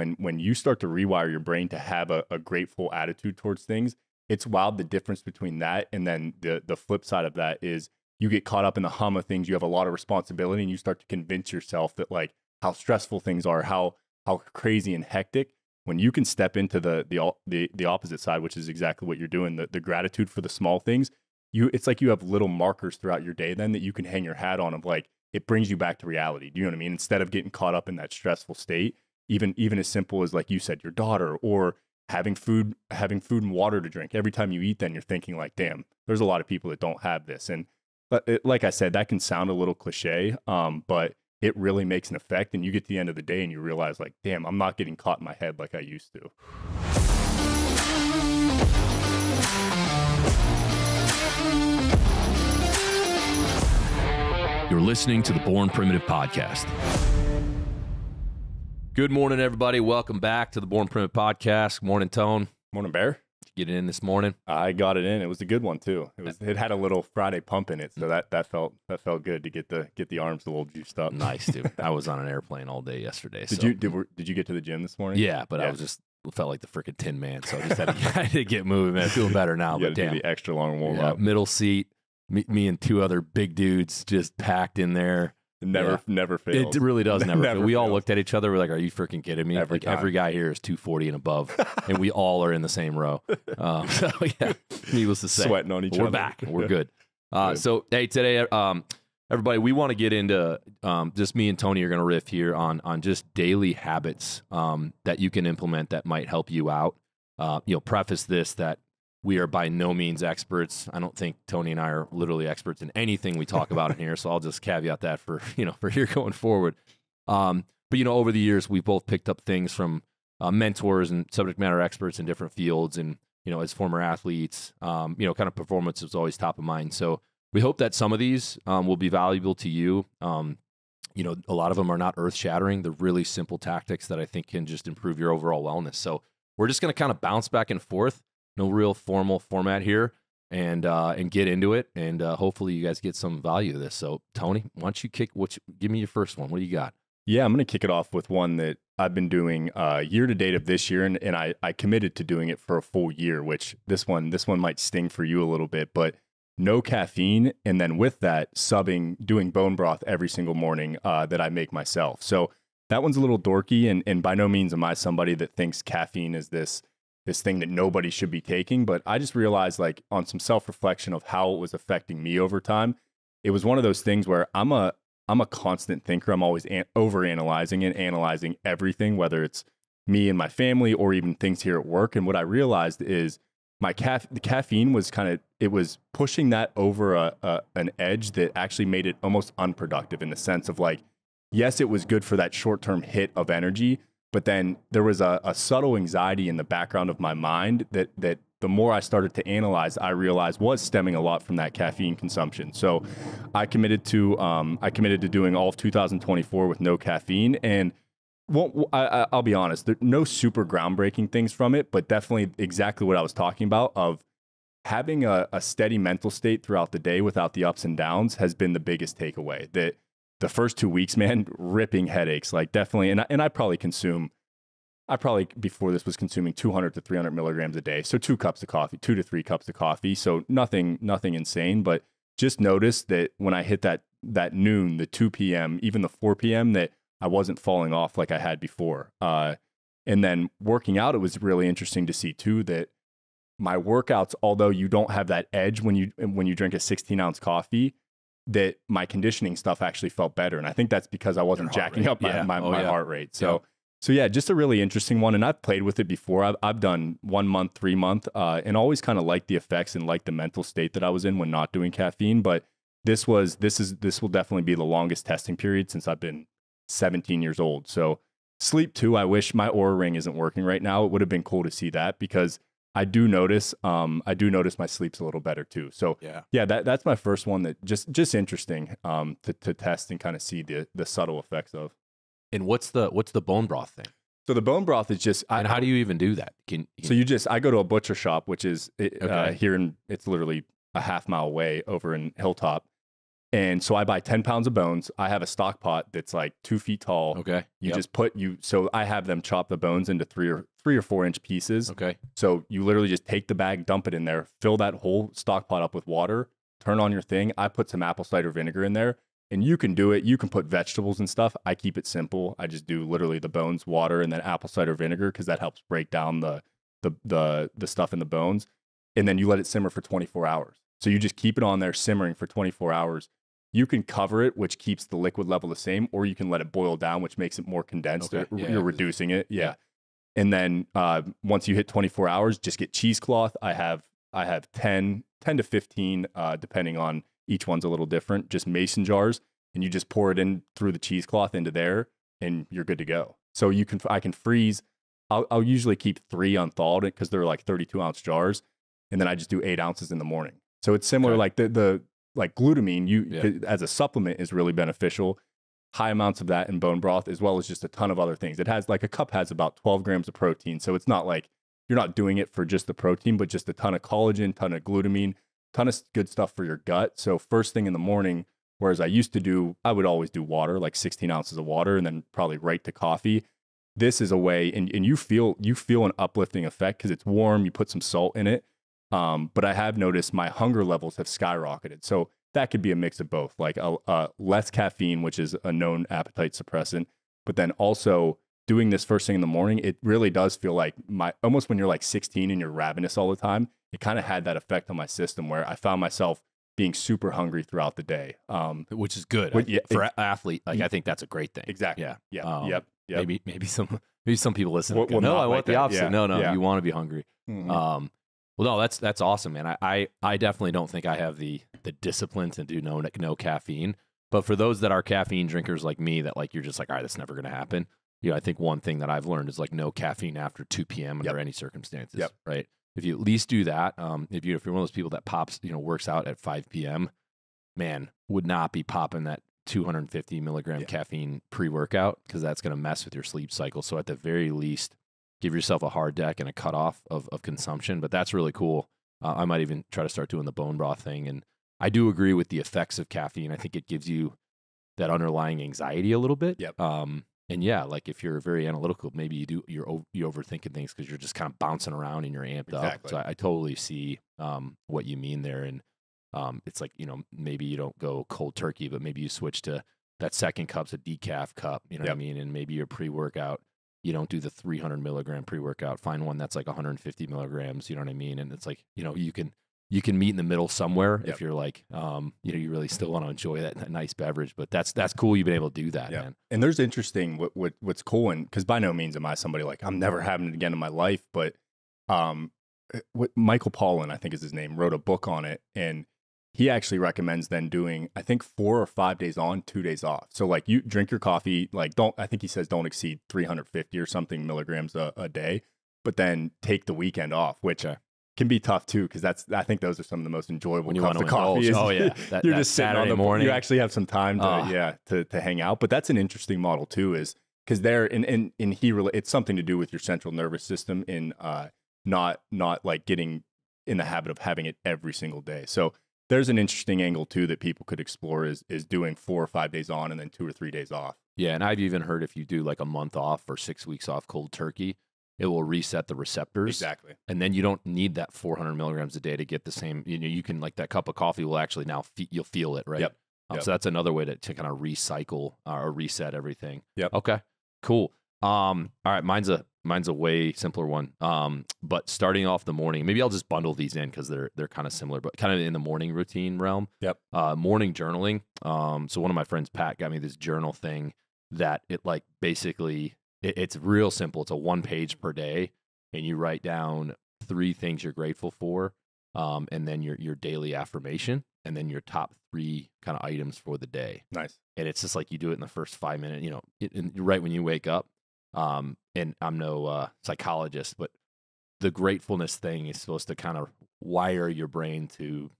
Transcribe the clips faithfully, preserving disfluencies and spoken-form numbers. when when you start to rewire your brain to have a, a grateful attitude towards things, it's wild the difference between that and then the the flip side of that is you get caught up in the hum of things. You have a lot of responsibility and you start to convince yourself that like how stressful things are, how how crazy and hectic. When you can step into the the the, the opposite side, which is exactly what you're doing, the, the gratitude for the small things, you it's like you have little markers throughout your day then that you can hang your hat on of like, it brings you back to reality. Do you know what I mean? Instead of getting caught up in that stressful state, even even as simple as like you said, your daughter or having food, having food and water to drink. Every time you eat, then you're thinking like, damn, there's a lot of people that don't have this. And but it, like I said, that can sound a little cliche, um, but it really makes an effect. And you get to the end of the day and you realize like, damn, I'm not getting caught in my head like I used to. You're listening to the Born Primitive Podcast. Good morning, everybody. Welcome back to the Born Primitive Podcast. Morning, Tone. Morning, Bear. Did you get it in this morning? I got it in. It was a good one too. It was. It had a little Friday pump in it, so that that felt that felt good to get the get the arms a little juiced up. Nice, dude. I was on an airplane all day yesterday. Did so. you did, did you get to the gym this morning? Yeah, but yeah. I was just felt like the freaking Tin Man, so I just had to, I had to get moving. Man, I'm feeling better now. You but damn, do the extra long warm yeah, up. Middle seat. Me, me and two other big dudes just packed in there. Never, yeah. never fails. It really does never, never fail. We fails. all looked at each other. We're like, are you freaking kidding me? Every like time. Every guy here is two forty and above, and we all are in the same row. Um, so yeah, needless to say. Sweating on each we're other. We're back. We're good. Uh, so hey, today, um, everybody, we want to get into, um, just me and Tony are going to riff here on, on just daily habits um, that you can implement that might help you out. Uh, you know, preface this that we are by no means experts. I don't think Tony and I are literally experts in anything we talk about in here. So I'll just caveat that for, you know, for here going forward. Um, but, you know, over the years, we've both picked up things from uh, mentors and subject matter experts in different fields. And, you know, as former athletes, um, you know, kind of performance is always top of mind. So we hope that some of these um, will be valuable to you. Um, you know, a lot of them are not earth shattering. They're really simple tactics that I think can just improve your overall wellness. So we're just going to kind of bounce back and forth. No real formal format here, and uh, and get into it, and uh, hopefully you guys get some value to this. So, Tony, why don't you kick? What you, give me your first one? What do you got? Yeah, I'm gonna kick it off with one that I've been doing uh, year to date of this year, and and I I committed to doing it for a full year. Which this one this one might sting for you a little bit, but no caffeine, and then with that subbing, doing bone broth every single morning uh, that I make myself. So that one's a little dorky, and and by no means am I somebody that thinks caffeine is this. this thing that nobody should be taking. But I just realized, like, on some self-reflection of how it was affecting me over time, it was one of those things where I'm a, I'm a constant thinker. I'm always an overanalyzing and analyzing everything, whether it's me and my family or even things here at work. And what I realized is my caf the caffeine was kind of, it was pushing that over a, a, an edge that actually made it almost unproductive, in the sense of like, yes, it was good for that short-term hit of energy, but then there was a, a subtle anxiety in the background of my mind that, that the more I started to analyze, I realized was stemming a lot from that caffeine consumption. So I committed to, um, I committed to doing all of two thousand twenty-four with no caffeine. And won't, I, I'll be honest, there are no super groundbreaking things from it, but definitely exactly what I was talking about of having a, a steady mental state throughout the day without the ups and downs has been the biggest takeaway. That the first two weeks, man, ripping headaches, like definitely. And I, and I probably consume, I probably before this was consuming two hundred to three hundred milligrams a day. So two cups of coffee, two to three cups of coffee. So nothing, nothing insane, but just noticed that when I hit that, that noon, the two P M, even the four P M, that I wasn't falling off like I had before. Uh, and then working out, it was really interesting to see too, that my workouts, although you don't have that edge when you, when you drink a sixteen ounce coffee, that my conditioning stuff actually felt better. And I think that's because I wasn't jacking up my, yeah. my, oh, my yeah. heart rate. So, yeah. so yeah, just a really interesting one. And I've played with it before. I've, I've done one month, three month, uh, and always kind of liked the effects and liked the mental state that I was in when not doing caffeine. But this was, this is, this will definitely be the longest testing period since I've been seventeen years old. So sleep too. I wish my Oura ring isn't working right now. It would have been cool to see that, because I do notice, um, I do notice my sleep's a little better too. So yeah, yeah that, that's my first one that just, just interesting, um, to, to test and kind of see the, the subtle effects of. And what's the, what's the bone broth thing? So the bone broth is just, and I, how do you even do that? Can, can so you just, I go to a butcher shop, which is it, okay. uh, here in, it's literally a half mile away over in Hilltop. And so I buy ten pounds of bones. I have a stock pot that's like two feet tall. Okay. You yep. just put you, so I have them chop the bones into three or three or four inch pieces. Okay. So you literally just take the bag, dump it in there, fill that whole stock pot up with water, turn on your thing. I put some apple cider vinegar in there, and you can do it. You can put vegetables and stuff. I keep it simple. I just do literally the bones, water, and then apple cider vinegar, because that helps break down the, the, the, the stuff in the bones. And then you let it simmer for twenty-four hours. So you just keep it on there simmering for twenty-four hours. You can cover it, which keeps the liquid level the same, or you can let it boil down, which makes it more condensed. Okay. Yeah, You're yeah. reducing it. Yeah. yeah. And then uh, once you hit twenty-four hours, just get cheesecloth. I have I have ten to fifteen, uh, depending on each one's a little different, just mason jars. And you just pour it in through the cheesecloth into there, and you're good to go. So you can, I can freeze. I'll, I'll usually keep three unthawed because they're like thirty-two ounce jars. And then I just do eight ounces in the morning. So it's similar, okay. like the, the, like glutamine, you yeah. as a supplement is really beneficial. High amounts of that in bone broth, as well as just a ton of other things. It has like a cup has about twelve grams of protein. So it's not like you're not doing it for just the protein, but just a ton of collagen, ton of glutamine, ton of good stuff for your gut. So first thing in the morning, whereas I used to do, I would always do water, like sixteen ounces of water, and then probably right to coffee. This is a way, and, and you feel, you feel an uplifting effect because it's warm. You put some salt in it. Um, but I have noticed my hunger levels have skyrocketed. So that could be a mix of both, like a, a less caffeine, which is a known appetite suppressant, but then also doing this first thing in the morning, it really does feel like my, almost when you're like sixteen and you're ravenous all the time, it kind of had that effect on my system where I found myself being super hungry throughout the day. Um, which is good which, yeah, for it, an athlete. Like, yeah, I think that's a great thing. Exactly. Yeah. Yeah. Um, yep. Yep. Maybe, maybe some, maybe some people listen. Well, go, no, I like want that. The opposite. Yeah. No, no, yeah. you want to be hungry. Mm-hmm. Um, Well, no, that's that's awesome, man. I, I, I definitely don't think I have the the discipline to do no no caffeine. But for those that are caffeine drinkers like me, that like you're just like, all right, that's never going to happen. You know, I think one thing that I've learned is like no caffeine after two p m under yep. any circumstances, yep. right? If you at least do that, um, if you if you're one of those people that pops, you know, works out at five p m, man, would not be popping that two hundred fifty milligram yep. caffeine pre-workout, because that's going to mess with your sleep cycle. So at the very least, give yourself a hard deck and a cutoff of, of consumption. But that's really cool. Uh, I might even try to start doing the bone broth thing. And I do agree with the effects of caffeine. I think it gives you that underlying anxiety a little bit. Yep. Um, and yeah, like if you're very analytical, maybe you do, you're you overthinking things because you're just kind of bouncing around and you're amped exactly. up. So I, I totally see um, what you mean there. And um, it's like, you know, maybe you don't go cold turkey, but maybe you switch to that second cup's a decaf cup. You know yep. what I mean? And maybe your pre-workout, you don't do the three hundred milligram pre-workout, find one that's like one hundred fifty milligrams, you know what I mean? And it's like, you know, you can, you can meet in the middle somewhere yep. if you're like, um, you know, you really still want to enjoy that, that nice beverage, but that's, that's cool. You've been able to do that, yep. man. And there's interesting what, what, what's cool. And cause by no means am I somebody like I'm never having it again in my life, but, um, what Michael Pollan, I think is his name, wrote a book on it. And he actually recommends then doing, I think, four or five days on, two days off. So like you drink your coffee, like don't, I think he says don't exceed three hundred fifty or something milligrams a, a day, but then take the weekend off, which okay. can be tough too. Cause that's, I think those are some of the most enjoyable when you cups of coffee. Is, oh yeah. That, you're that just sitting Saturday on the morning. You actually have some time to, uh, yeah, to, to hang out. But that's an interesting model too, is cause there, and, and, and he really, it's something to do with your central nervous system in uh, not, not like getting in the habit of having it every single day. So there's an interesting angle too that people could explore is is doing four or five days on and then two or three days off. Yeah, and I've even heard if you do like a month off or six weeks off cold turkey, it will reset the receptors. Exactly. And then you don't need that four hundred milligrams a day to get the same, you know, you can like that cup of coffee will actually now, fe you'll feel it, right? Yep. Um, yep. So that's another way to, to kind of recycle uh, or reset everything. Yep. Okay, cool. Um, all right, mine's a, mine's a way simpler one. Um, but starting off the morning, maybe I'll just bundle these in because they're, they're kind of similar, but kind of in the morning routine realm. Yep. Uh, morning journaling. Um, so one of my friends, Pat, got me this journal thing that it like basically, it, it's real simple. It's a one page per day and you write down three things you're grateful for. Um, and then your, your daily affirmation and then your top three kind of items for the day. Nice. And it's just like you do it in the first five minutes, you know, it, and right when you wake up. Um, and I'm no uh, psychologist, but the gratefulness thing is supposed to kind of wire your brain to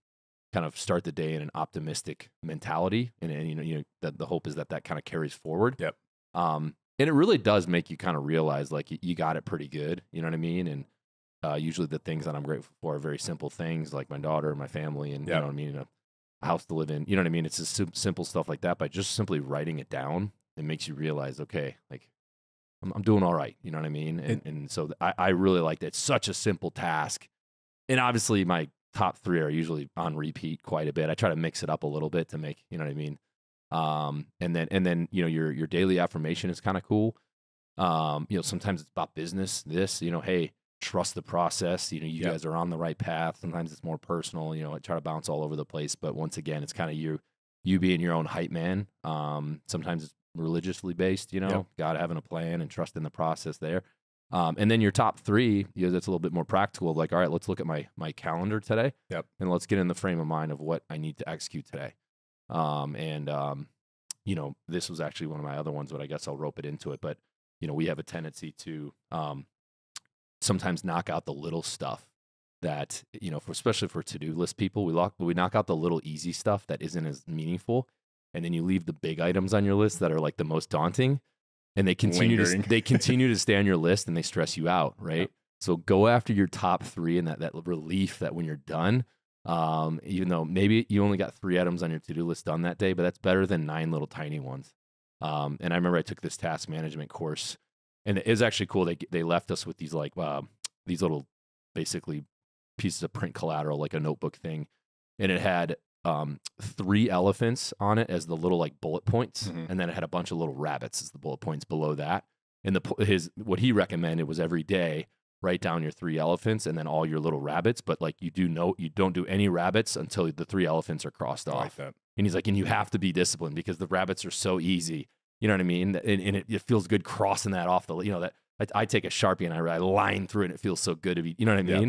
kind of start the day in an optimistic mentality. And, and you know, you know that the hope is that that kind of carries forward. Yep. Um, and it really does make you kind of realize like you, you got it pretty good. You know what I mean? And uh, usually the things that I'm grateful for are very simple things like my daughter and my family and yep. you know what I mean? And, uh, a house to live in. You know what I mean? It's just sim simple stuff like that. By just simply writing it down, it makes you realize, okay, like I'm, I'm doing all right. You know what I mean? And, and, and so I, I really like that. It's such a simple task. And obviously my top three are usually on repeat quite a bit. I try to mix it up a little bit to make, you know what I mean? Um, and then, and then, you know, your, your daily affirmation is kind of cool. Um, you know, sometimes it's about business, this, you know, hey, trust the process. You know, you yep. guys are on the right path. Sometimes it's more personal, you know, I try to bounce all over the place, but once again, it's kind of you, you being your own hype man. Um, sometimes it's religiously based, you know, yep. God having a plan and trust in the process there. Um, and then your top three, you know, that's a little bit more practical. Like, all right, let's look at my, my calendar today yep. and let's get in the frame of mind of what I need to execute today. Um, and, um, you know, this was actually one of my other ones, but I guess I'll rope it into it. But, you know, we have a tendency to, um, sometimes knock out the little stuff that, you know, for, especially for to-do list people, we lock, we knock out the little easy stuff that isn't as meaningful. And then you leave the big items on your list that are like the most daunting, and they continue Lingering. to, they continue to stay on your list and they stress you out. Right. Yep. So go after your top three and that, that relief that when you're done, um, even though maybe you only got three items on your to-do list done that day, but that's better than nine little tiny ones. Um, and I remember I took this task management course, and it was actually cool. They, they left us with these like, uh, these little basically pieces of print collateral, like a notebook thing. And it had, um, three elephants on it as the little like bullet points. Mm-hmm. And then it had a bunch of little rabbits as the bullet points below that. And the, his, what he recommended was every day, write down your three elephants and then all your little rabbits. But like, you do know, you don't do any rabbits until the three elephants are crossed off. I like that. And he's like, and you have to be disciplined because the rabbits are so easy. You know what I mean? And, and it, it feels good crossing that off the, you know, that I, I take a Sharpie and I, I line through it and it feels so good to be, you know what I mean?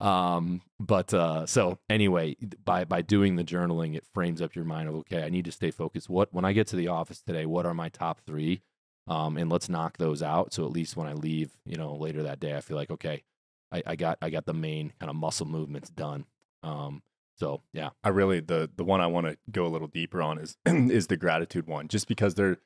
Yep. Um, but, uh, so anyway, by, by doing the journaling, it frames up your mind of, okay, I need to stay focused. What, when I get to the office today, what are my top three? Um, and let's knock those out. So at least when I leave, you know, later that day, I feel like, okay, I, I got, I got the main kind of muscle movements done. Um, so yeah, I really, the, the one I want to go a little deeper on is, is the gratitude one, just because there,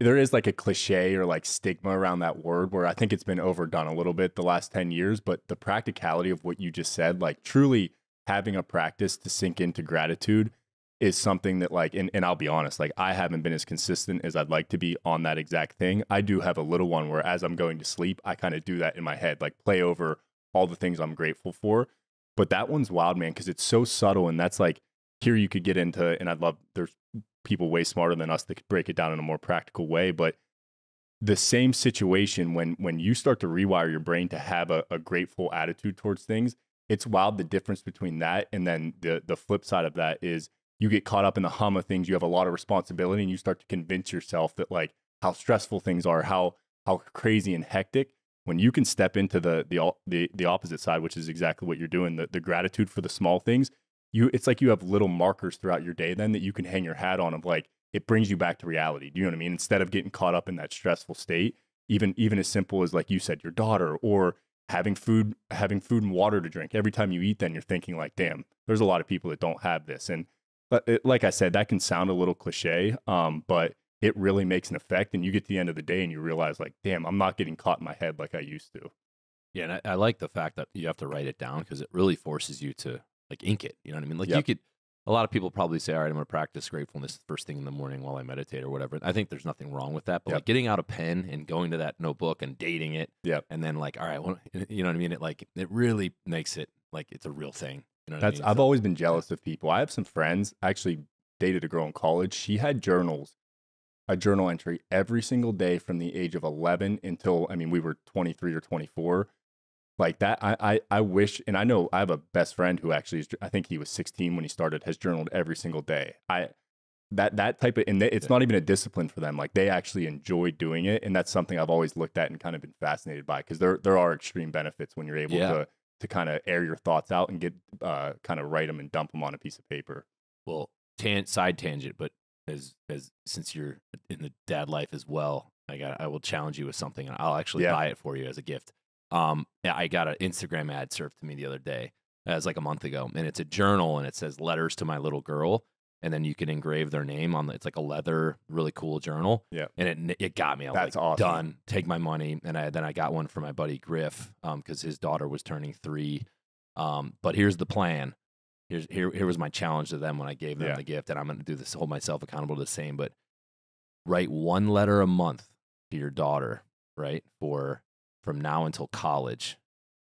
there is like a cliche or like stigma around that word where I think it's been overdone a little bit the last ten years, but the practicality of what you just said, like truly having a practice to sink into gratitude is something that like, and, and I'll be honest, like I haven't been as consistent as I'd like to be on that exact thing. I do have a little one where as I'm going to sleep, I kind of do that in my head, like play over all the things I'm grateful for. But that one's wild, man, because it's so subtle. And that's like, here you could get into, and I'd love, there's people way smarter than us that could break it down in a more practical way. But the same situation, when, when you start to rewire your brain to have a, a grateful attitude towards things, it's wild the difference between that. And then the, the flip side of that is, you get caught up in the hum of things. You have a lot of responsibility and you start to convince yourself that like how stressful things are, how, how crazy and hectic, when you can step into the, the, the, the opposite side, which is exactly what you're doing. The, the gratitude for the small things, you, it's like you have little markers throughout your day then that you can hang your hat on of like, it brings you back to reality. Do you know what I mean? Instead of getting caught up in that stressful state, even, even as simple as like you said, your daughter, or having food, having food and water to drink every time you eat, then you're thinking like, damn, there's a lot of people that don't have this. And But it, like I said, that can sound a little cliche, um, but it really makes an effect. And you get to the end of the day and you realize like, damn, I'm not getting caught in my head like I used to. Yeah. And I, I like the fact that you have to write it down because it really forces you to like ink it. You know what I mean? Like yep. you could, a lot of people probably say, all right, I'm going to practice gratefulness first thing in the morning while I meditate or whatever. I think there's nothing wrong with that, but yep. like getting out a pen and going to that notebook and dating it. Yep. And then like, all right, well, you know what I mean? It like, it really makes it like it's a real thing. You know That's, I mean? I've so, always been jealous yeah. of people. I have some friends, I actually dated a girl in college. She had journals, a journal entry every single day from the age of eleven until, I mean, we were twenty-three or twenty-four. Like that, I, I, I wish, and I know I have a best friend who actually, is, I think he was sixteen when he started, has journaled every single day. I That, that type of, and they, it's yeah. not even a discipline for them. Like they actually enjoy doing it. And that's something I've always looked at and kind of been fascinated by, because there, there are extreme benefits when you're able yeah. to to kind of air your thoughts out and get, uh, kind of write them and dump them on a piece of paper. Well, tan side tangent, but as, as, since you're in the dad life as well, I got, I will challenge you with something and I'll actually yeah. buy it for you as a gift. Um, I got an Instagram ad served to me the other day, it was like a month ago, and it's a journal and it says letters to my little girl. And then you can engrave their name on the, it's like a leather, really cool journal. Yeah. And it, it got me. I was That's like, awesome. Done. Take my money. And I, then I got one for my buddy Griff, um, cause his daughter was turning three. Um, but here's the plan. here's, here, here was my challenge to them when I gave them yeah. the gift, and I'm going to do this, hold myself accountable to the same, but write one letter a month to your daughter, right? For, from now until college.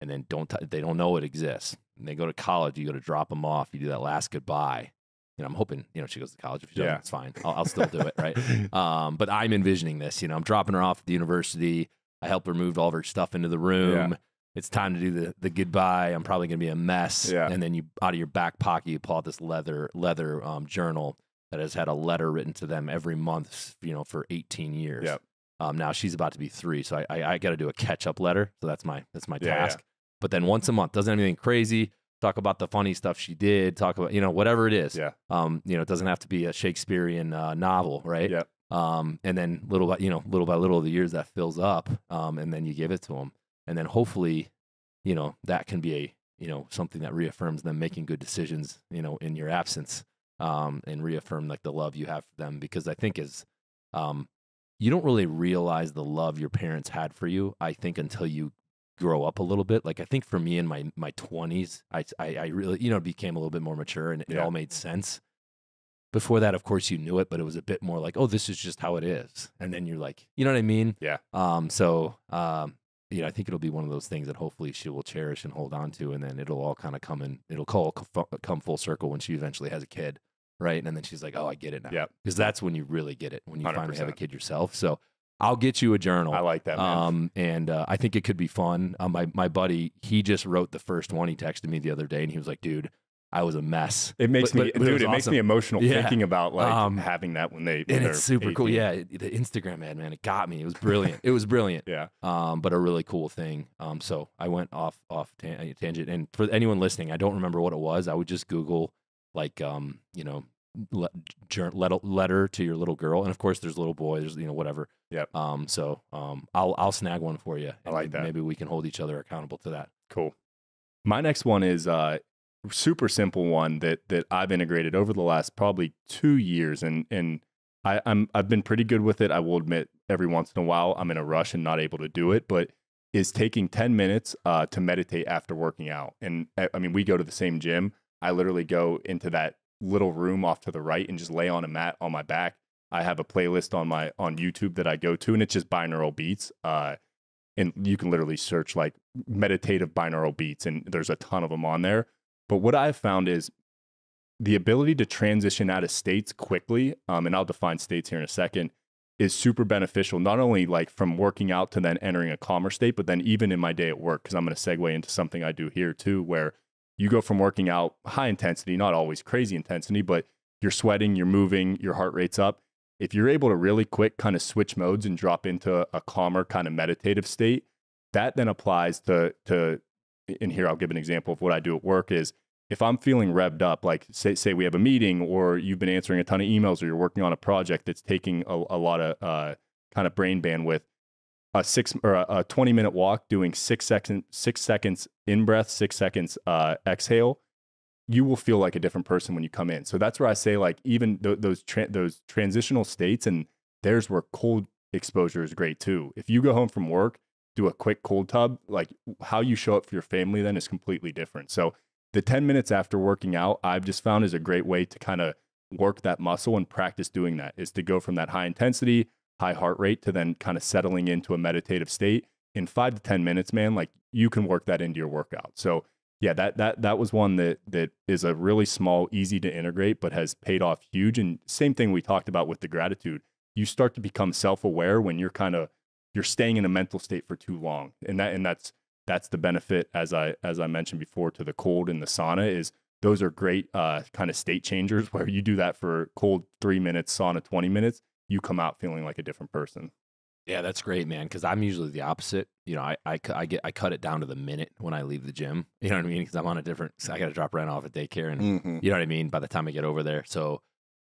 And then don't, t they don't know it exists. And they go to college, you go to drop them off, you do that last goodbye. And I'm hoping, you know, she goes to college. If she doesn't, yeah. it's fine. I'll, I'll still do it, right? Um, but I'm envisioning this, you know, I'm dropping her off at the university. I help her move all of her stuff into the room. Yeah. It's time to do the, the goodbye. I'm probably going to be a mess. Yeah. And then you, out of your back pocket, you pull out this leather, leather um, journal that has had a letter written to them every month, you know, for eighteen years. Yep. Um, now she's about to be three, so I, I, I got to do a catch-up letter. So that's my that's my yeah, task. Yeah. But then once a month, doesn't have anything crazy. Talk about the funny stuff she did. Talk about, you know, whatever it is. Yeah. Um. You know, it doesn't have to be a Shakespearean uh, novel, right? Yeah. Um. And then little by you know little by little, the years that fills up. Um. And then you give it to them, and then hopefully, you know, that can be a you know something that reaffirms them making good decisions. You know, in your absence, um, and reaffirm like the love you have for them, because I think is, um. you don't really realize the love your parents had for you, I think, until you grow up a little bit. Like, I think for me in my, my twenties, I, I, I really, you know, became a little bit more mature, and it, yeah. it all made sense. Before that, of course, you knew it, but it was a bit more like, oh, this is just how it is. And then you're like, you know what I mean? Yeah. Um, so, um, you know, I think it'll be one of those things that hopefully she will cherish and hold on to, and then it'll all kind of come in, it'll call, come full circle when she eventually has a kid. Right. And then she's like, oh, I get it now. Yep. Because that's when you really get it, when you one hundred percent. Finally have a kid yourself. So I'll get you a journal. I like that, man. Um, and uh, I think it could be fun. Uh, my, my buddy, he just wrote the first one. He texted me the other day and he was like, dude, I was a mess. It makes but, me, but, but dude, it, it makes awesome. me emotional yeah. thinking about like um, having that when they, when and it's super eighteen. Cool. Yeah. It, the Instagram ad, man, it got me. It was brilliant. It was brilliant. Yeah. Um, but a really cool thing. Um, so I went off, off tan tangent. And for anyone listening, I don't remember what it was. I would just Google like, um, you know, let, letter to your little girl. And of course there's little boys, you know, whatever. Yep. Um, so, um, I'll, I'll snag one for you. I like that. Maybe we can hold each other accountable to that. Cool. My next one is a super simple one that, that I've integrated over the last probably two years. And, and I, I'm, I've been pretty good with it. I will admit every once in a while I'm in a rush and not able to do it, but is taking ten minutes, uh, to meditate after working out. And I, I mean, we go to the same gym. I literally go into that little room off to the right and just lay on a mat on my back. I have a playlist on my on YouTube that I go to, and it's just binaural beats. Uh, and you can literally search like meditative binaural beats, and there's a ton of them on there. But what I've found is the ability to transition out of states quickly, um, and I'll define states here in a second, is super beneficial, not only like from working out to then entering a calmer state, but then even in my day at work, because I'm going to segue into something I do here too, where you go from working out high intensity, not always crazy intensity, but you're sweating, you're moving, your heart rate's up. If you're able to really quick kind of switch modes and drop into a calmer kind of meditative state, that then applies to, to and here I'll give an example of what I do at work is if I'm feeling revved up, like say, say we have a meeting or you've been answering a ton of emails or you're working on a project that's taking a, a lot of uh, kind of brain bandwidth, a six or a, a twenty minute walk doing six seconds, six seconds in breath, six seconds, uh, exhale, you will feel like a different person when you come in. So that's where I say like, even th those, tra those transitional states, and there's where cold exposure is great too. If you go home from work, do a quick cold tub, like how you show up for your family then is completely different. So the ten minutes after working out, I've just found is a great way to kind of work that muscle and practice doing that, is to go from that high intensity, high heart rate to then kind of settling into a meditative state in five to ten minutes, man. Like you can work that into your workout. So yeah, that, that, that was one that, that is a really small, easy to integrate, but has paid off huge. And same thing we talked about with the gratitude, you start to become self-aware when you're kind of, you're staying in a mental state for too long. And that, and that's, that's the benefit, as I, as I mentioned before, to the cold and the sauna, is those are great uh, kind of state changers where you do that for cold three minutes, sauna twenty minutes. You come out feeling like a different person. Yeah, that's great, man. Because I'm usually the opposite. You know, I, I, I get I cut it down to the minute when I leave the gym. You know what I mean? Because I'm on a different. I got to drop Ren off at daycare, and mm-hmm. you know what I mean. By the time I get over there, so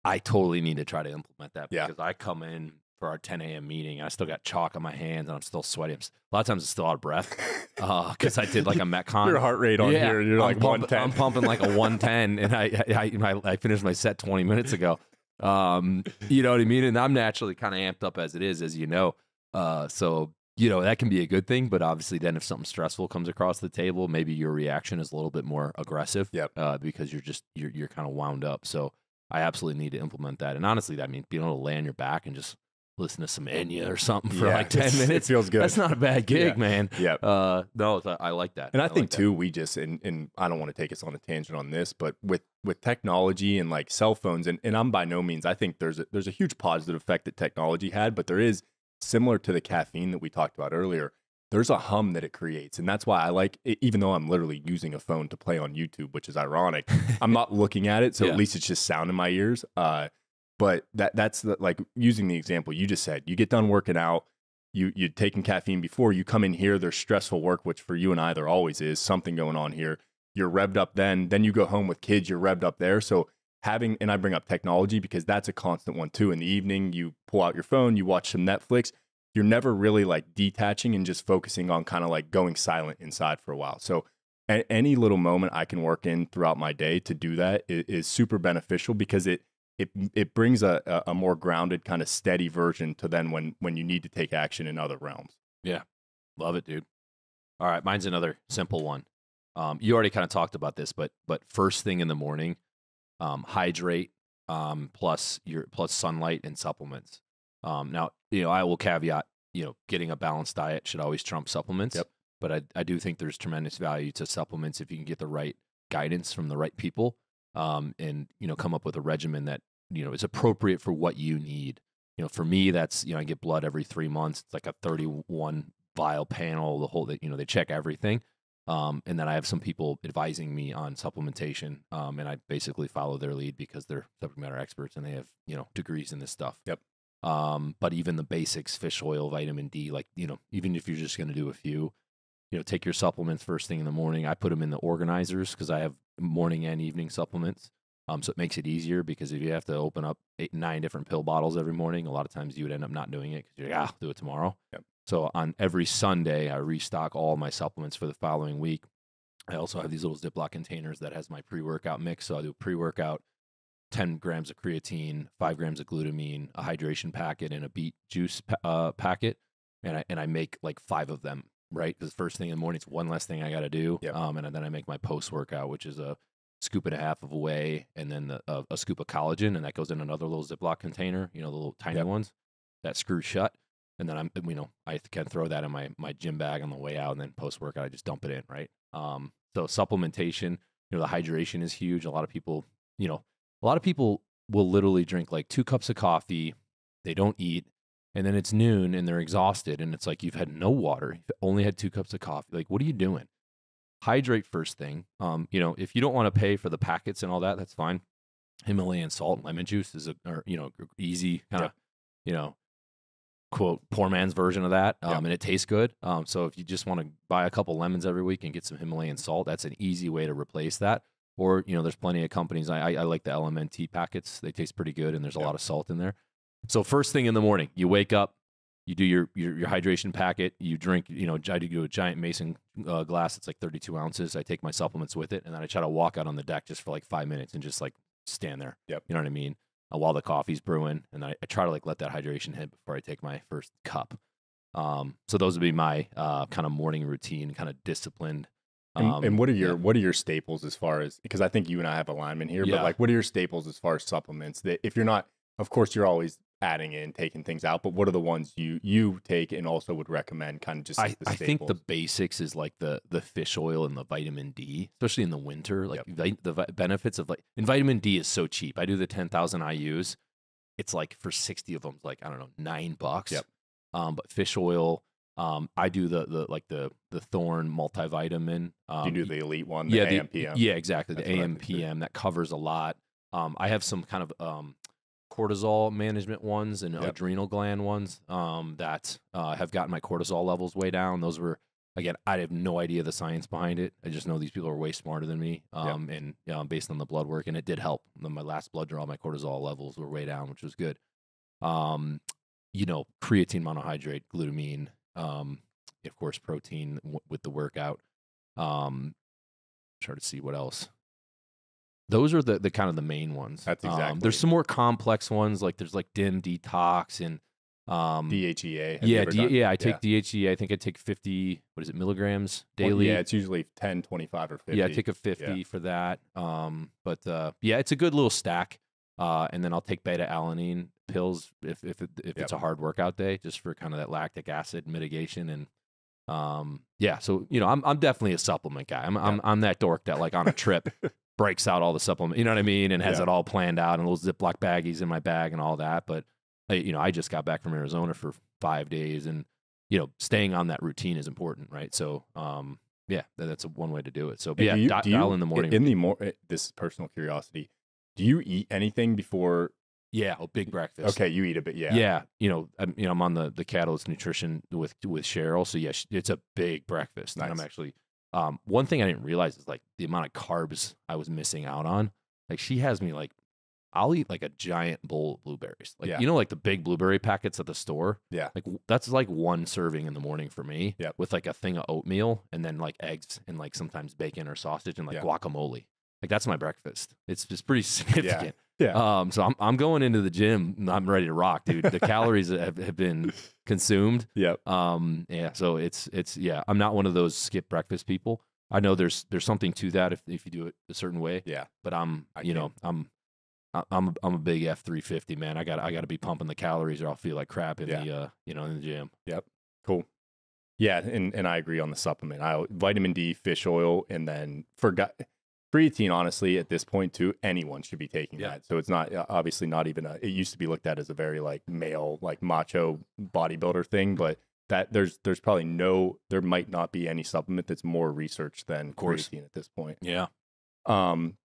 I totally need to try to implement that. Because yeah. I come in for our ten A M meeting, I still got chalk on my hands, and I'm still sweaty. I'm, a lot of times, I'm still out of breath because uh, I did like a metcon. Your heart rate on yeah, here, you're I'm like pump, one ten. I'm pumping like a one ten, and I I I, I finished my set twenty minutes ago. Um, you know what I mean? And I'm naturally kind of amped up as it is, as you know. Uh, so you know, that can be a good thing, but obviously then if something stressful comes across the table, maybe your reaction is a little bit more aggressive. Yep. Uh, because you're just, you're, you're kind of wound up. So I absolutely need to implement that. And honestly, I mean, being able to lay on your back and just listen to some Enya or something for yeah, like ten minutes. It feels good. That's not a bad gig, yeah. man. Yeah. Uh, no, I like that. And I, I think like too, that. we just, and, and I don't want to take us on a tangent on this, but with, with technology and like cell phones, and, and I'm by no means, I think there's a, there's a huge positive effect that technology had, but there is, similar to the caffeine that we talked about earlier, there's a hum that it creates. And that's why I like, even though I'm literally using a phone to play on YouTube, which is ironic, I'm not looking at it. So yeah. at least it's just sound in my ears. Uh, But that that's the, like using the example you just said, you get done working out, you, you'd taken caffeine before, you come in here, there's stressful work, which for you and I, there always is something going on here. You're revved up then, then you go home with kids, you're revved up there. So having, and I bring up technology because that's a constant one too. In the evening, you pull out your phone, you watch some Netflix, you're never really like detaching and just focusing on kind of like going silent inside for a while. So a any little moment I can work in throughout my day to do that is, is super beneficial because it, It, it brings a, a more grounded kind of steady version to then when, when you need to take action in other realms. Yeah. Love it, dude. All right. Mine's another simple one. Um, you already kind of talked about this, but, but first thing in the morning, um, hydrate, um, plus your, plus sunlight and supplements. Um, now, you know, I will caveat, you know, getting a balanced diet should always trump supplements, yep. but I, I do think there's tremendous value to supplements if you can get the right guidance from the right people, um, and, you know, come up with a regimen that, you know, is appropriate for what you need. You know, for me, that's, you know, I get blood every three months. It's like a thirty-one vial panel, the whole, that, you know, they check everything. Um, and then I have some people advising me on supplementation. Um, and I basically follow their lead because they're subject matter experts and they have, you know, degrees in this stuff. Yep. Um, but even the basics, fish oil, vitamin D, like, you know, even if you're just going to do a few, you know, take your supplements first thing in the morning. I put them in the organizers because I have morning and evening supplements. Um, so it makes it easier because if you have to open up eight, nine different pill bottles every morning, a lot of times you would end up not doing it because you're like, ah, I'll do it tomorrow. Yep. So on every Sunday, I restock all my supplements for the following week. I also have these little Ziploc containers that has my pre-workout mix. So I do pre-workout, ten grams of creatine, five grams of glutamine, a hydration packet, and a beet juice pa uh, packet. And I, and I make like five of them, right? Because first thing in the morning, it's one less thing I got to do. Yep. Um, and then I make my post-workout, which is a scoop and a half of whey, and then the, uh, a scoop of collagen, and that goes in another little Ziploc container, you know, the little tiny yep. ones that screw shut. And then I'm, you know, I can throw that in my, my gym bag on the way out, and then post workout, I just dump it in, right? Um, so supplementation, you know, the hydration is huge. A lot of people, you know, a lot of people will literally drink like two cups of coffee, they don't eat, and then it's noon and they're exhausted. And it's like, you've had no water, you've only had two cups of coffee. Like, what are you doing? Hydrate first thing. Um, you know, if you don't want to pay for the packets and all that, that's fine. Himalayan salt and lemon juice is a, or, you know, easy kind of, yeah. you know, quote, poor man's version of that. Um, yeah. And it tastes good. Um, so if you just want to buy a couple lemons every week and get some Himalayan salt, that's an easy way to replace that. Or, you know, there's plenty of companies. I, I, I like the L M N T packets. They taste pretty good and there's a yeah. lot of salt in there. So first thing in the morning, you wake up, you do your, your, your hydration packet, you drink, you know, I do a giant mason uh, glass. It's like thirty-two ounces. I take my supplements with it. And then I try to walk out on the deck just for like five minutes and just like stand there. Yep. You know what I mean? Uh, while the coffee's brewing. And I, I try to like let that hydration hit before I take my first cup. Um, so those would be my uh, kind of morning routine, kind of disciplined. Um, and, and what are your, yeah. what are your staples as far as, because I think you and I have alignment here, yeah. but like, what are your staples as far as supplements that if you're not, of course you're always adding in, taking things out, but what are the ones you you take and also would recommend? Kind of just I, the I think the basics is like the the fish oil and the vitamin D, especially in the winter. Like yep. the, the benefits of like, and vitamin D is so cheap. I do the ten thousand I U's. It's like for sixty of them, like I don't know, nine bucks. Yep. Um, but fish oil. Um, I do the the like the the Thorne multivitamin. Um, you do the elite one, the yeah, A M P M. The, yeah, exactly. That's the A M P M that covers a lot. Um, I have some kind of um. cortisol management ones and yep. adrenal gland ones um, that uh, have gotten my cortisol levels way down. Those were, again, I have no idea the science behind it. I just know these people are way smarter than me um, yep. and you know, based on the blood work, and it did help. My last blood draw, my cortisol levels were way down, which was good. Um, you know, creatine monohydrate, glutamine, um, of course, protein w with the workout. Um, try to see what else. Those are the, the kind of the main ones. That's exactly. Um, there's some more complex ones. Like there's like D I M detox and Um, D H E A. Yeah, D done? yeah. I take yeah. D H E A. I think I take fifty. What is it, milligrams daily? Yeah, it's usually ten, twenty-five, or fifty. Yeah, I take a fifty yeah. for that. Um, but uh, yeah, it's a good little stack. Uh, and then I'll take beta alanine pills if if it, if yep. it's a hard workout day, just for kind of that lactic acid mitigation. And um, yeah, so you know, I'm I'm definitely a supplement guy. I'm yeah. I'm I'm that dork that, like, on a trip breaks out all the supplement. You know what I mean? And has yeah. it all planned out and little Ziploc baggies in my bag and all that, but. You know, I just got back from Arizona for five days, and you know, staying on that routine is important, right? So, um, yeah, that's one way to do it. So, but yeah, do you, do dial you, in the morning. In the mor this is personal curiosity. Do you eat anything before? Yeah, a big breakfast. Okay, you eat a bit. Yeah, yeah. You know, I'm, you know, I'm on the the Catalyst Nutrition with with Cheryl, so yeah, it's a big breakfast. Nice. And I'm actually um, one thing I didn't realize is, like, the amount of carbs I was missing out on. Like, she has me, like, I'll eat like a giant bowl of blueberries. Like, yeah. you know, like the big blueberry packets at the store. Yeah. Like, that's like one serving in the morning for me yeah. with like a thing of oatmeal and then like eggs and like sometimes bacon or sausage and like yeah. guacamole. Like, that's my breakfast. It's just pretty significant. Yeah. yeah. Um, so I'm, I'm going into the gym and I'm ready to rock, dude. The calories have, have been consumed. Yeah. Um, yeah. So it's, it's, yeah, I'm not one of those skip breakfast people. I know there's, there's something to that if, if you do it a certain way. Yeah. But I'm, I you can. know, I'm, I'm I'm a big F three fifty, man. I got I got to be pumping the calories, or I'll feel like crap in yeah. the uh you know in the gym. Yep. Cool. Yeah, and and I agree on the supplement. I vitamin D, fish oil, and then forgot creatine. Honestly, at this point, too, anyone should be taking yeah. that. So it's not obviously not even a. It used to be looked at as a very like male, like macho bodybuilder thing, but that there's there's probably no there might not be any supplement that's more researched than creatine at this point. Yeah. Um.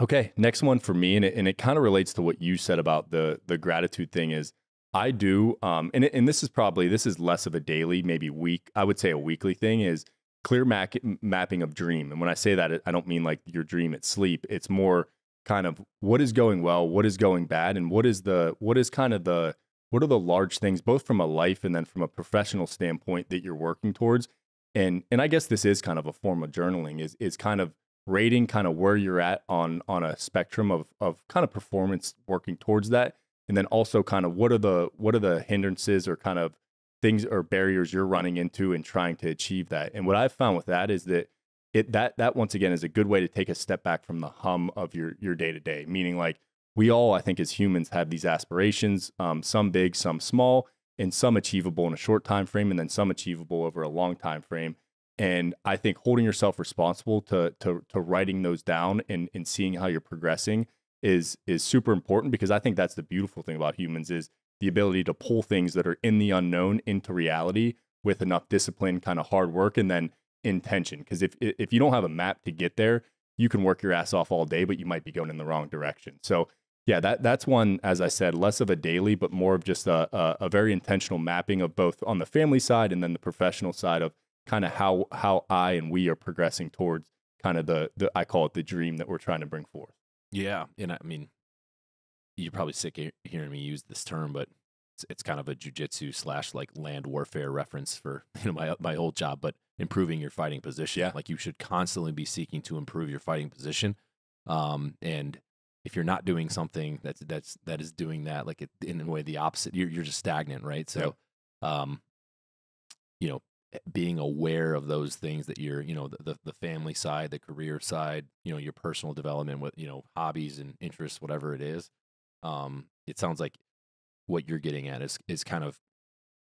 Okay, next one for me, and it, and it kind of relates to what you said about the the gratitude thing is I do, um, and, it, and this is probably, this is less of a daily, maybe week, I would say a weekly thing is clear ma mapping of dream. And when I say that, I don't mean like your dream at sleep. It's more kind of what is going well, what is going bad, and what is the, what is kind of the, what are the large things, both from a life and then from a professional standpoint that you're working towards. And, and I guess this is kind of a form of journaling is, is kind of rating kind of where you're at on on a spectrum of of kind of performance working towards that, and then also kind of what are the what are the hindrances or kind of things or barriers you're running into in trying to achieve that. And what I've found with that is that it that that once again is a good way to take a step back from the hum of your your day to day, meaning like we all I think as humans have these aspirations, um some big, some small, and some achievable in a short time frame, and then some achievable over a long time frame. And I think holding yourself responsible to, to, to writing those down and, and seeing how you're progressing is, is super important, because I think that's the beautiful thing about humans is the ability to pull things that are in the unknown into reality with enough discipline, kind of hard work, and then intention. Because if, if you don't have a map to get there, you can work your ass off all day, but you might be going in the wrong direction. So yeah, that, that's one, as I said, less of a daily, but more of just a, a, a very intentional mapping of both on the family side and then the professional side of kind of how how I and we are progressing towards kind of the, the I call it the dream that we're trying to bring forth. Yeah, and I mean, you're probably sick of hearing me use this term, but it's, it's kind of a jujitsu slash like land warfare reference for you know my my old job. But improving your fighting position, yeah. like you should constantly be seeking to improve your fighting position. Um, and if you're not doing something that's that's that is doing that, like it, in a way the opposite, you're you're just stagnant, right? So, yeah. um, you know. being aware of those things that you're, you know, the, the, the family side, the career side, you know, your personal development with, you know, hobbies and interests, whatever it is. Um, it sounds like what you're getting at is, is kind of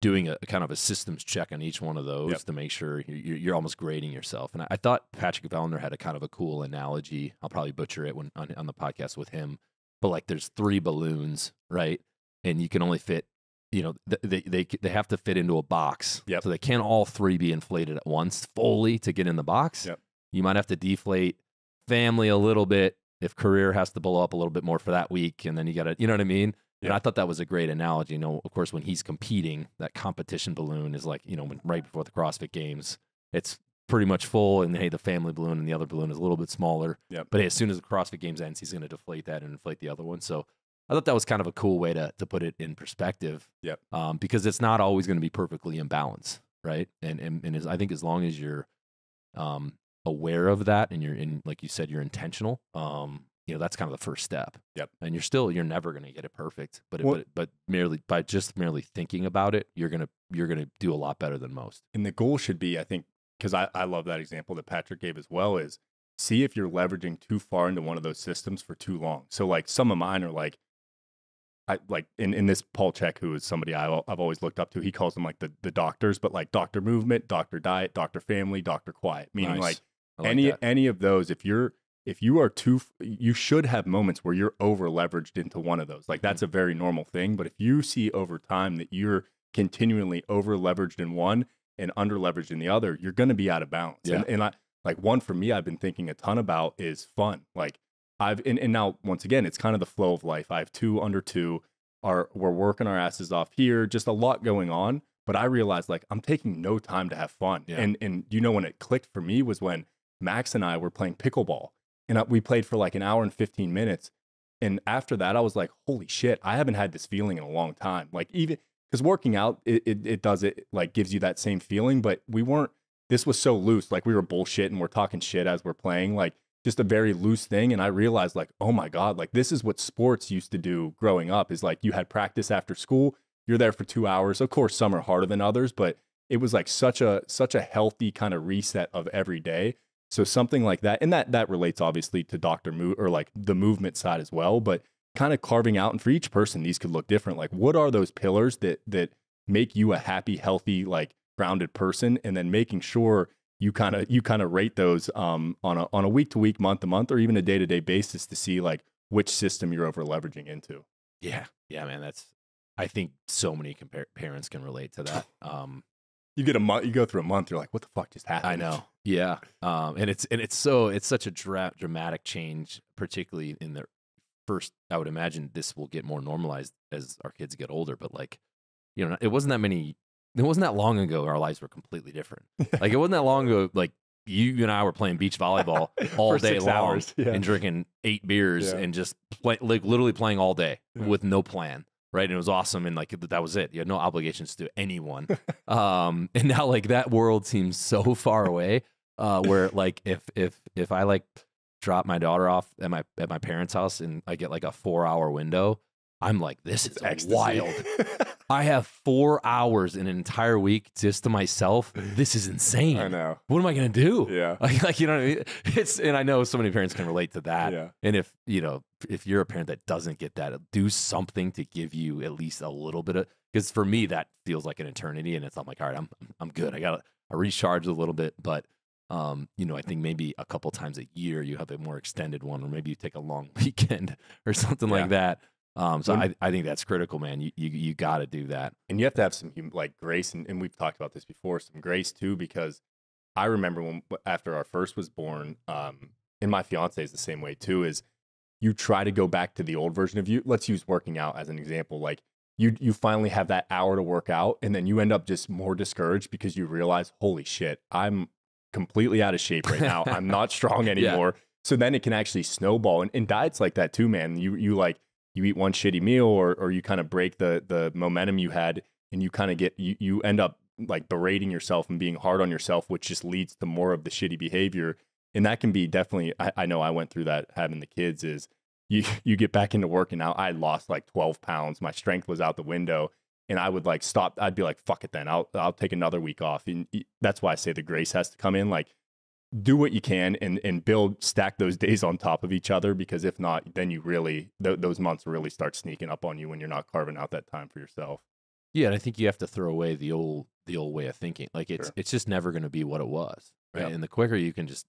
doing a kind of a systems check on each one of those yep. to make sure you're, you're almost grading yourself. And I, I thought Patrick Vellner had a kind of a cool analogy. I'll probably butcher it when on, on the podcast with him, but like there's three balloons, right? And you can only fit you know, they, they, they have to fit into a box. Yep. So they can't all three be inflated at once fully to get in the box. Yep. You might have to deflate family a little bit if career has to blow up a little bit more for that week. And then you got to, you know what I mean? Yep. And I thought that was a great analogy. You know, of course, when he's competing, that competition balloon is like, you know, when, right before the CrossFit Games, it's pretty much full. And hey, the family balloon and the other balloon is a little bit smaller. Yep. But hey, as soon as the CrossFit Games ends, he's going to deflate that and inflate the other one. So I thought that was kind of a cool way to, to put it in perspective. Yep. Um, because it's not always going to be perfectly in balance, right? And, and, and as, I think as long as you're um, aware of that and you're in, like you said, you're intentional, um, you know, that's kind of the first step. Yep. And you're still, you're never going to get it perfect, but, well, it, but, but merely by just merely thinking about it, you're going to, you're going to do a lot better than most. And the goal should be, I think, because I, I love that example that Patrick gave as well, is see if you're leveraging too far into one of those systems for too long. So like some of mine are like, I like in, in this Paul Chek, who is somebody I, I've always looked up to, he calls them like the, the doctors, but like doctor movement, doctor diet, doctor family, doctor quiet, meaning nice. like, like any, that. any of those, if you're, if you are too, you should have moments where you're over leveraged into one of those. Like that's a very normal thing. But if you see over time that you're continually over leveraged in one and under leveraged in the other, you're going to be out of balance. Yeah. And, and I, like one for me, I've been thinking a ton about is fun. Like I've, and, and now once again, it's kind of the flow of life. I have two under two are, we're working our asses off here. Just a lot going on. But I realized like, I'm taking no time to have fun. Yeah. And, and you know, when it clicked for me was when Max and I were playing pickleball. And we played for like an hour and fifteen minutes. And after that, I was like, holy shit, I haven't had this feeling in a long time. Like even, because working out, it, it, it does it, like gives you that same feeling. But we weren't, this was so loose. Like we were bullshitting and we're talking shit as we're playing, like just a very loose thing. And I realized like, oh my God, like this is what sports used to do growing up, is like you had practice after school, you're there for two hours. Of course, some are harder than others, but it was like such a, such a healthy kind of reset of every day. So something like that, and that that relates obviously to Doctor Mo or like the movement side as well, but kind of carving out, and for each person, these could look different. Like what are those pillars that that make you a happy, healthy, like grounded person, and then making sure you kind of you kind of rate those um, on a on a week to week, month to month, or even a day to day basis to see like which system you're over leveraging into. Yeah, yeah, man, that's I think so many parents can relate to that. Um, you get a month, you go through a month, you're like, what the fuck just happened? I know. Yeah. Um, and it's, and it's so, it's such a dra dramatic change, particularly in the first, I would imagine this will get more normalized as our kids get older, but like, you know, it wasn't that many, it wasn't that long ago. Our lives were completely different. Like it wasn't that long ago. Like you and I were playing beach volleyball all day long hours, yeah. and drinking eight beers yeah. and just play, like literally playing all day yeah. with no plan. Right. And it was awesome. And like, that was it. You had no obligations to anyone. Um, and now like that world seems so far away. Uh, where like if if if I like drop my daughter off at my at my parents' house and I get like a four hour window, I'm like, this is ecstasy. Wild. I have four hours in an entire week just to myself. This is insane. I know. What am I gonna do? Yeah. Like, like you know what I mean? It's and I know so many parents can relate to that. Yeah. And if you know if you're a parent that doesn't get that, do something to give you at least a little bit of, because for me that feels like an eternity, and it's I'm like, all right, I'm I'm good. I gotta I recharge a little bit, but. Um, you know, I think maybe a couple times a year you have a more extended one, or maybe you take a long weekend or something yeah. like that. Um, so when, I, I think that's critical, man. You, you, you got to do that. And you have to have some like grace. And, and we've talked about this before, some grace too, because I remember when, after our first was born, um, and my fiance is the same way too, is you try to go back to the old version of you. Let's use working out as an example. Like you, you finally have that hour to work out, and then you end up just more discouraged because you realize, holy shit, I'm completely out of shape right now. I'm not strong anymore. Yeah. So then it can actually snowball. And, and diets like that too, man. You you like you eat one shitty meal, or or you kind of break the the momentum you had, and you kind of get you you end up like berating yourself and being hard on yourself, which just leads to more of the shitty behavior. And that can be definitely. I, I know I went through that having the kids. Is you you get back into working out. I lost like twelve pounds. My strength was out the window. And I would like stop. I'd be like, fuck it then. I'll, I'll take another week off. And that's why I say the grace has to come in. Like do what you can and, and build, stack those days on top of each other. Because if not, then you really, th those months really start sneaking up on you when you're not carving out that time for yourself. Yeah. And I think you have to throw away the old, the old way of thinking. Like it's, sure. it's just never going to be what it was. Right. Yep. And the quicker you can just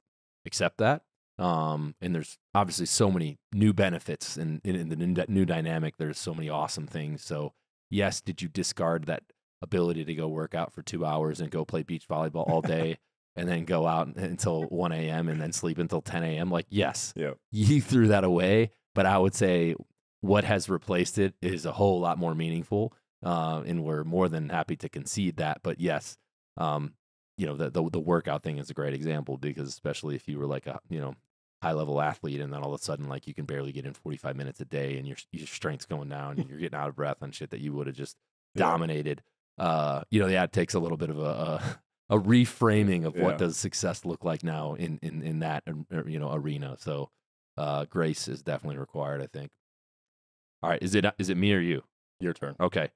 accept that. Um, and there's obviously so many new benefits and in, in, in the new dynamic, there's so many awesome things. So yes, did you discard that ability to go work out for two hours and go play beach volleyball all day and then go out until one A M and then sleep until ten A M? Like, yes, yep. you threw that away. But I would say what has replaced it is a whole lot more meaningful. Uh, and we're more than happy to concede that. But yes, um, you know, the, the, the workout thing is a great example, because especially if you were like a, you know, high level athlete, and then all of a sudden like you can barely get in forty-five minutes a day, and your your strength's going down, and you're getting out of breath on shit that you would have just yeah. dominated. Uh, you know, yeah, it takes a little bit of a a, a reframing of yeah. what does success look like now in in in that you know arena. So uh, grace is definitely required, I think. All right, is it is it me or you? Your turn. Okay.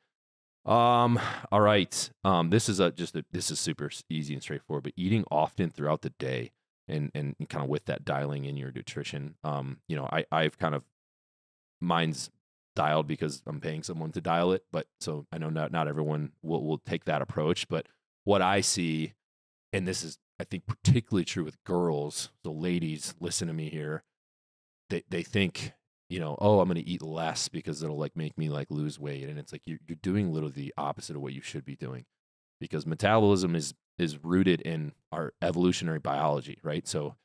Um. All right. Um. This is a just a, this is super easy and straightforward. But eating often throughout the day, and and kind of with that dialing in your nutrition. Um. You know, I I've kind of mine's dialed because I'm paying someone to dial it. But so I know not not everyone will will take that approach. But what I see, and this is I think particularly true with girls. So ladies, listen to me here. They they think, you know, oh, I'm going to eat less because it'll like make me like lose weight. And it's like, you're, you're doing literally the opposite of what you should be doing, because metabolism is, is rooted in our evolutionary biology, right? So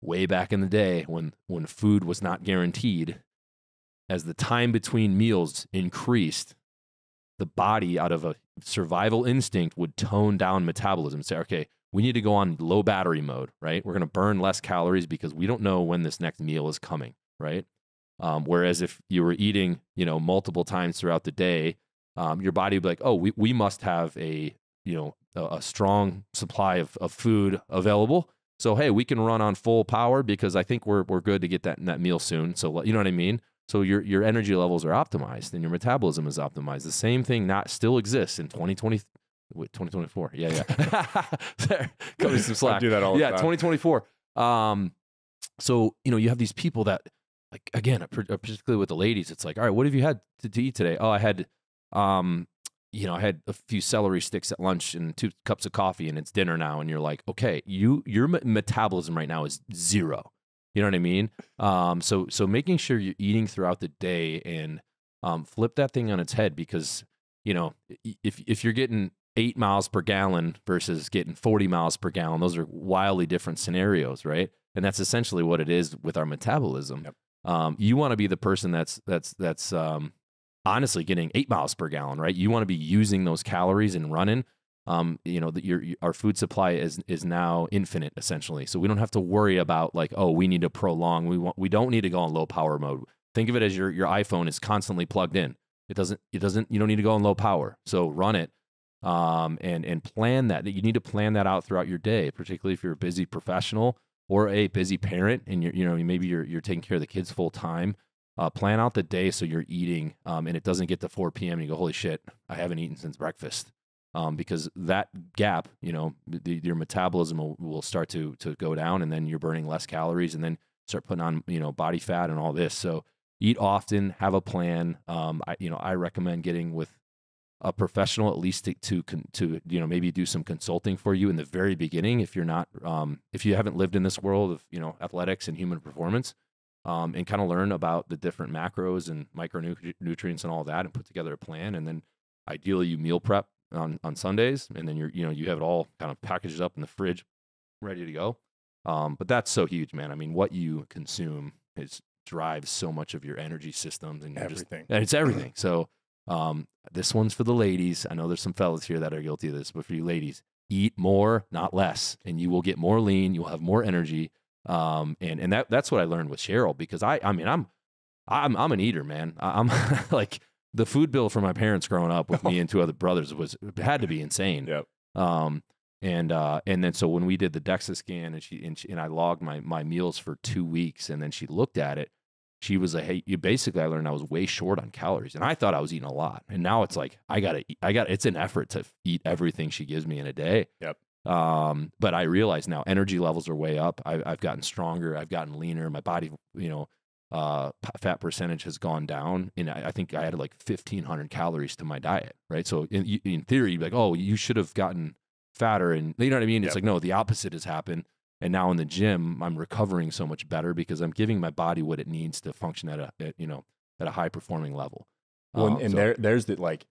way back in the day when, when food was not guaranteed, as the time between meals increased, the body out of a survival instinct would tone down metabolism and say, okay, we need to go on low battery mode, right? We're going to burn less calories because we don't know when this next meal is coming, right? Um, whereas if you were eating, you know, multiple times throughout the day, um, your body would be like, oh, we, we must have a, you know, a, a strong supply of, of food available. So, hey, we can run on full power because I think we're, we're good to get that, that meal soon. So, you know what I mean? So your, your energy levels are optimized and your metabolism is optimized. The same thing not still exists in twenty twenty, wait, twenty twenty-four. Yeah, yeah. Cut me some slack. I do that all the time. Yeah, twenty twenty-four. Um, so, you know, you have these people that, like, again, particularly with the ladies, it's like, all right, what have you had to, to eat today? Oh, I had, um, you know, I had a few celery sticks at lunch and two cups of coffee, and it's dinner now. And you're like, okay, you your metabolism right now is zero. You know what I mean? Um, so so making sure you're eating throughout the day and um, flip that thing on its head, because you know if if you're getting eight miles per gallon versus getting forty miles per gallon, those are wildly different scenarios, right? And that's essentially what it is with our metabolism. Yep. Um, you want to be the person that's, that's, that's, um, honestly getting eight miles per gallon, right? You want to be using those calories and running, um, you know, that your, your, our food supply is, is now infinite essentially. So we don't have to worry about like, oh, we need to prolong. We want, we don't need to go on low power mode. Think of it as your, your iPhone is constantly plugged in. It doesn't, it doesn't, you don't need to go on low power. So run it, um, and, and plan that, that you need to plan that out throughout your day, particularly if you're a busy professional or a busy parent, and you're, you know, maybe you're, you're taking care of the kids full time. Uh, plan out the day so you're eating, um, and it doesn't get to four p m and you go, holy shit, I haven't eaten since breakfast, um, because that gap, you know, the, your metabolism will, will start to to go down, and then you're burning less calories, and then start putting on, you know, body fat and all this. So eat often, have a plan. Um, I, you know, I recommend getting with a professional at least to, to, to, you know, maybe do some consulting for you in the very beginning. If you're not, um, if you haven't lived in this world of, you know, athletics and human performance, um, and kind of learn about the different macros and micronutrients and all that, and put together a plan. And then ideally you meal prep on, on Sundays, and then you're, you know, you have it all kind of packaged up in the fridge, ready to go. Um, but that's so huge, man. I mean, what you consume is drives so much of your energy systems and everything. Just, it's everything. So, Um, this one's for the ladies. I know there's some fellas here that are guilty of this, but for you ladies, eat more, not less, and you will get more lean. You'll have more energy. Um, and, and that, that's what I learned with Cheryl, because I, I mean, I'm, I'm, I'm an eater, man. I'm like the food bill for my parents growing up with me and two other brothers was, had to be insane. Yep. Um, and, uh, and then, so when we did the DEXA scan and she, and, she, and I logged my, my meals for two weeks and then she looked at it. She was like, hey, you basically, I learned I was way short on calories, and I thought I was eating a lot. And now it's like, I gotta, I gotta, it's an effort to eat everything she gives me in a day. Yep. Um, but I realize now energy levels are way up. I, I've gotten stronger. I've gotten leaner. My body, you know, uh, fat percentage has gone down. And I, I think I added like fifteen hundred calories to my diet. Right. So in, in theory, you'd be like, oh, you should have gotten fatter. And you know what I mean? Yep. It's like, no, the opposite has happened. And now in the gym, I'm recovering so much better because I'm giving my body what it needs to function at a, at, you know, at a high performing level. Well, um, and so. there, there's the, like,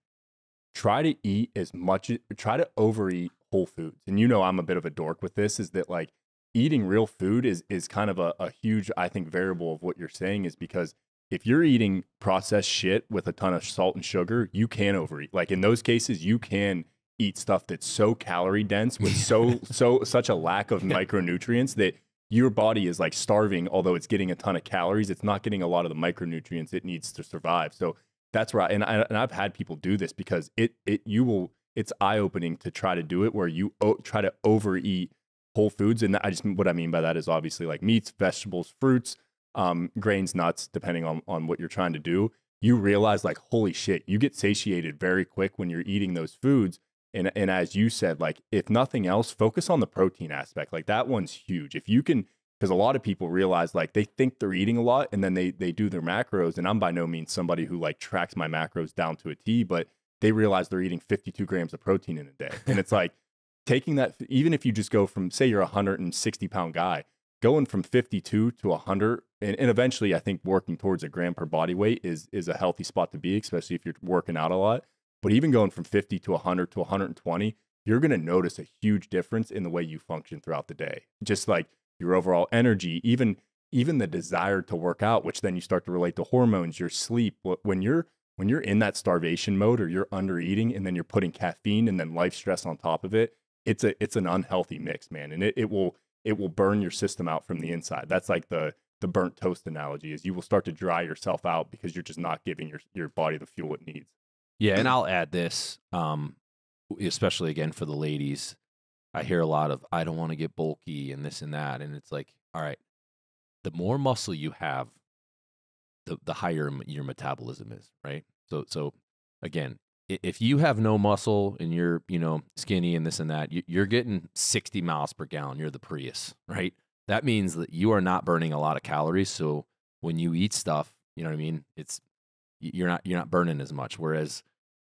try to eat as much, try to overeat whole foods. And you know, I'm a bit of a dork with this, is that like eating real food is, is kind of a, a huge, I think, variable of what you're saying, is because if you're eating processed shit with a ton of salt and sugar, you can overeat. Like in those cases, you can eat stuff that's so calorie dense with so so such a lack of micronutrients that your body is like starving. Although it's getting a ton of calories, it's not getting a lot of the micronutrients it needs to survive. So that's right. And, I, and I've had people do this because it it you will it's eye opening to try to do it, where you o try to overeat whole foods. And I just what I mean by that is obviously like meats, vegetables, fruits, um, grains, nuts, depending on, on what you're trying to do, you realize like, holy shit, you get satiated very quick when you're eating those foods. And, and as you said, like, if nothing else, focus on the protein aspect. Like that one's huge. If you can, because a lot of people realize like they think they're eating a lot and then they, they do their macros. And I'm by no means somebody who like tracks my macros down to a T, but they realize they're eating fifty-two grams of protein in a day. And it's like taking that, even if you just go from, say you're a one hundred sixty pound guy, going from fifty-two to one hundred, and, and eventually I think working towards a gram per body weight is, is a healthy spot to be, especially if you're working out a lot. But even going from fifty to one hundred to one hundred twenty, you're going to notice a huge difference in the way you function throughout the day. Just like your overall energy, even, even the desire to work out, which then you start to relate to hormones, your sleep. When you're, when you're in that starvation mode or you're under eating and then you're putting caffeine and then life stress on top of it, it's a, it's an unhealthy mix, man. And it, it will, it will burn your system out from the inside. That's like the, the burnt toast analogy is you will start to dry yourself out because you're just not giving your, your body the fuel it needs. Yeah, and I'll add this, um, especially again for the ladies. I hear a lot of, I don't want to get bulky and this and that. And it's like, all right, the more muscle you have, the, the higher your metabolism is, right? So, so again, if you have no muscle and you're, you know, skinny and this and that, you're getting sixty miles per gallon. You're the Prius, right? That means that you are not burning a lot of calories. So when you eat stuff, you know what I mean? It's, you're not you're not burning as much. Whereas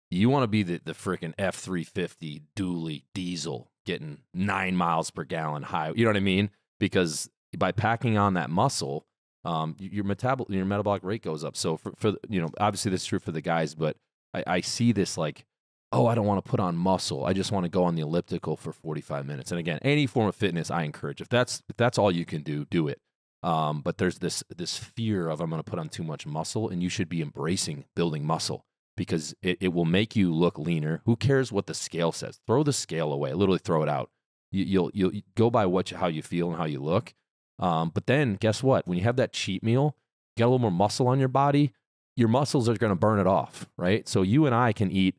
you want to be the, the freaking F three fifty dually diesel getting nine miles per gallon high. You know what I mean? Because by packing on that muscle, um, your metabol your metabolic rate goes up. So for, for you know, obviously this is true for the guys, but I, I see this like, oh, I don't want to put on muscle. I just want to go on the elliptical for forty-five minutes. And again, any form of fitness I encourage. If that's if that's all you can do, do it. Um, but there's this, this fear of I'm going to put on too much muscle, and you should be embracing building muscle because it, it will make you look leaner. Who cares what the scale says? Throw the scale away, literally throw it out. You, you'll, you'll you go by what, you, how you feel and how you look. Um, but then guess what? When you have that cheat meal, you got a little more muscle on your body, your muscles are going to burn it off, right? So you and I can eat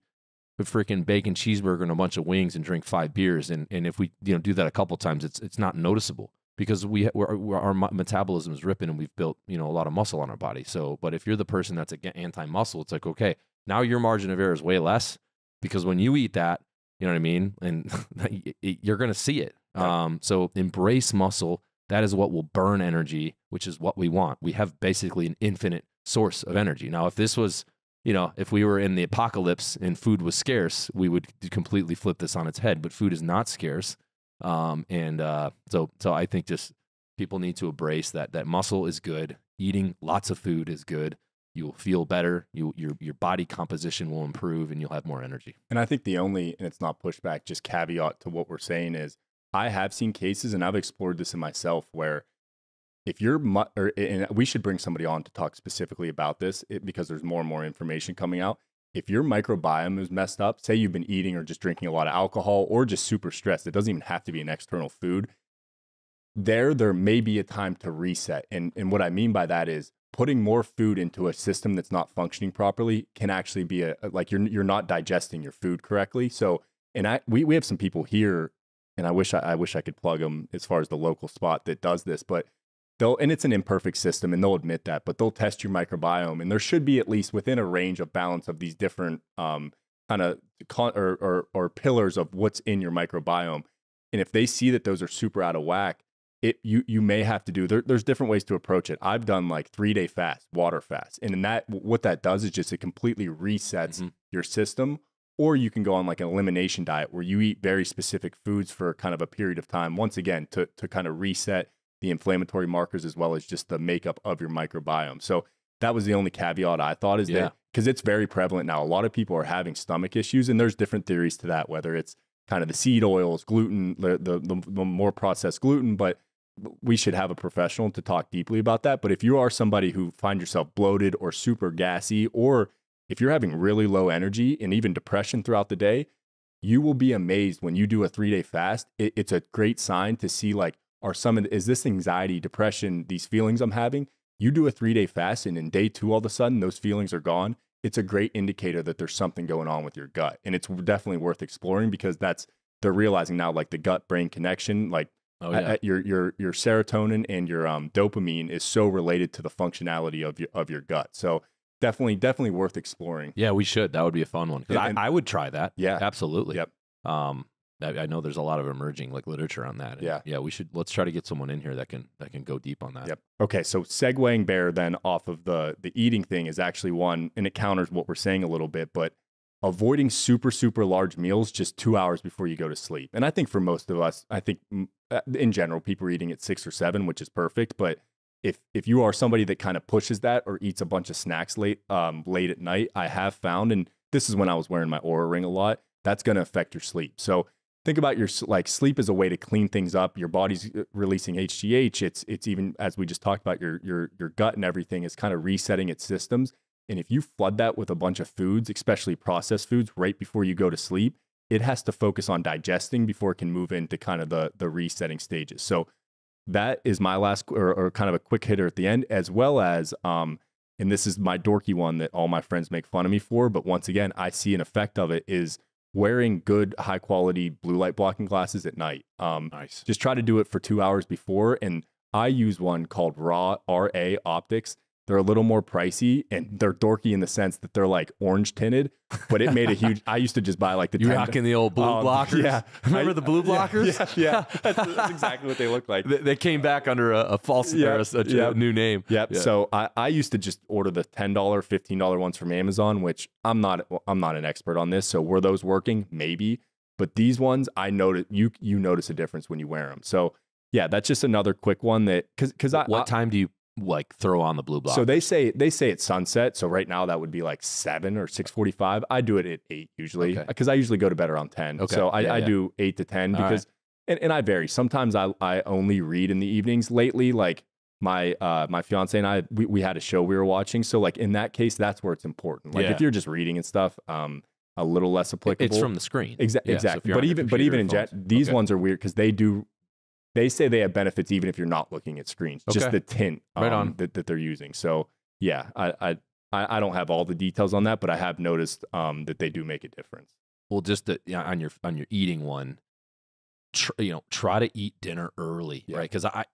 a freaking bacon cheeseburger and a bunch of wings and drink five beers. And, and if we, you know, do that a couple times, it's, it's not noticeable. Because we we're, we're, our metabolism is ripping and we've built, you know, a lot of muscle on our body. So, but if you're the person that's anti-muscle, it's like, okay, now your margin of error is way less because when you eat that, you know what I mean? And you're going to see it. Yeah. Um, so embrace muscle. That is what will burn energy, which is what we want. We have basically an infinite source of energy. Now, if this was, you know, if we were in the apocalypse and food was scarce, we would completely flip this on its head, but food is not scarce. Um, and, uh, so, so I think just people need to embrace that, that muscle is good. Eating lots of food is good. You will feel better. You, your, your body composition will improve and you'll have more energy. And I think the only, and it's not pushback, just caveat to what we're saying is I have seen cases and I've explored this in myself where if you're, mu or, and we should bring somebody on to talk specifically about this it, because there's more and more information coming out. If your microbiome is messed up, say you've been eating or just drinking a lot of alcohol or just super stressed, it doesn't even have to be an external food. There, there may be a time to reset. And, and what I mean by that is putting more food into a system that's not functioning properly can actually be a, like you're, you're not digesting your food correctly. So, and I, we, we have some people here and I wish I, I wish I could plug them as far as the local spot that does this, but they'll, and it's an imperfect system and they'll admit that, but they'll test your microbiome. And there should be at least within a range of balance of these different um, kind of con or, or, or pillars of what's in your microbiome. And if they see that those are super out of whack, it, you, you may have to do, there, there's different ways to approach it. I've done like three day fast, water fast. And in that, what that does is just it completely resets mm-hmm. your system. Or you can go on like an elimination diet where you eat very specific foods for kind of a period of time, once again, to, to kind of reset the inflammatory markers, as well as just the makeup of your microbiome. So that was the only caveat I thought is yeah. that, because it's very prevalent now. A lot of people are having stomach issues and there's different theories to that, whether it's kind of the seed oils, gluten, the, the, the more processed gluten, but we should have a professional to talk deeply about that. But if you are somebody who find yourself bloated or super gassy, or if you're having really low energy and even depression throughout the day, you will be amazed when you do a three day fast. It, it's a great sign to see like, Or some of is this anxiety, depression, these feelings I'm having? You do a three day fast, and in day two, all of a sudden, those feelings are gone. It's a great indicator that there's something going on with your gut, and it's definitely worth exploring because that's they're realizing now, like the gut brain connection. Like Oh, yeah. I, your your your serotonin and your um, dopamine is so related to the functionality of your of your gut. So definitely, definitely worth exploring. Yeah, we should. That would be a fun one. Yeah, I, and, I would try that. Yeah, absolutely. Yep. Um, I, I know there's a lot of emerging like literature on that. And yeah, yeah. We should let's try to get someone in here that can that can go deep on that. Yep. Okay. So segueing Bear then off of the the eating thing is actually one, and it counters what we're saying a little bit, but avoiding super super large meals just two hours before you go to sleep. And I think for most of us, I think in general, people are eating at six or seven, which is perfect. But if if you are somebody that kind of pushes that or eats a bunch of snacks late um, late at night, I have found, and this is when I was wearing my Oura ring a lot, that's going to affect your sleep. So think about your like sleep as a way to clean things up. Your body's releasing H G H. It's it's even as we just talked about, your your your gut and everything is kind of resetting its systems. And if you flood that with a bunch of foods, especially processed foods, right before you go to sleep, it has to focus on digesting before it can move into kind of the, the resetting stages. So that is my last, or, or kind of a quick hitter at the end, as well as, um, and this is my dorky one that all my friends make fun of me for, but once again, I see an effect of it, is wearing good, high quality blue light blocking glasses at night. Um, nice. Just try to do it for two hours before. And I use one called Raw, R A Optics. They're a little more pricey and they're dorky in the sense that they're like orange tinted, but it made a huge, I used to just buy like the- You're rocking the old blue um, blockers? Yeah. Remember I, the blue blockers? Yeah, yeah, yeah. That's, that's exactly what they look like. They, they came back under a, a false, yeah, or a, a yeah. new name. Yep. Yeah. So I, I used to just order the ten dollar, fifteen dollar ones from Amazon, which I'm not, I'm not an expert on this. So were those working? Maybe. But these ones, I noticed, you, you notice a difference when you wear them. So yeah, that's just another quick one that, cause, cause I- What I, time do you- like throw on the blue block? So they say they say it's sunset. So right now that would be like seven or six forty five. I do it at eight usually because okay. I usually go to bed around ten. Okay. So I, yeah, I yeah. do eight to ten because right. and, and I vary. Sometimes I I only read in the evenings. Lately, like my uh my fiance and I we, we had a show we were watching. So like in that case, that's where it's important. Like yeah. if you're just reading and stuff, um a little less applicable. It's from the screen. Exa yeah, exactly. So but even but even in gen these okay. ones are weird because they do They say they have benefits even if you're not looking at screens, okay. just the tint um, right on. That, that they're using. So yeah, I, I I don't have all the details on that, but I have noticed um, that they do make a difference. Well, just the, you know, on your on your eating one, tr you know, try to eat dinner early, yeah. right? Because I,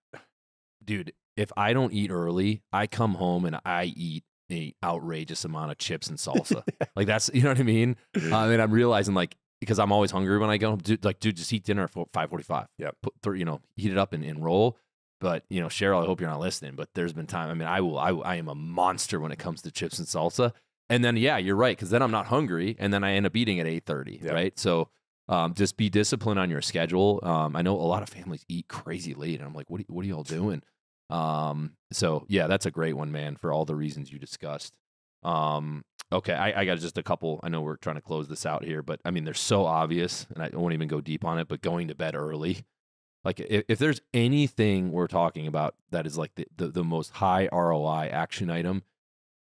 dude, if I don't eat early, I come home and I eat an outrageous amount of chips and salsa. yeah. Like that's, you know what I mean? uh, and I'm realizing like. Because I'm always hungry when I go, dude, like, dude, just eat dinner at five forty-five. Yeah. Put through, you know, heat it up and, and roll. But, you know, Cheryl, I hope you're not listening, but there's been time. I mean, I will, I, I am a monster when it comes to chips and salsa. And then, yeah, you're right. Cause then I'm not hungry. And then I end up eating at eight thirty. Yep. Right. So um, just be disciplined on your schedule. Um, I know a lot of families eat crazy late and I'm like, what are, what are y'all doing? Um, so yeah, that's a great one, man, for all the reasons you discussed. Um, Okay, I, I got just a couple. I know we're trying to close this out here, but I mean, they're so obvious, and I won't even go deep on it, but going to bed early. Like, if, if there's anything we're talking about that is like the, the, the most high R O I action item,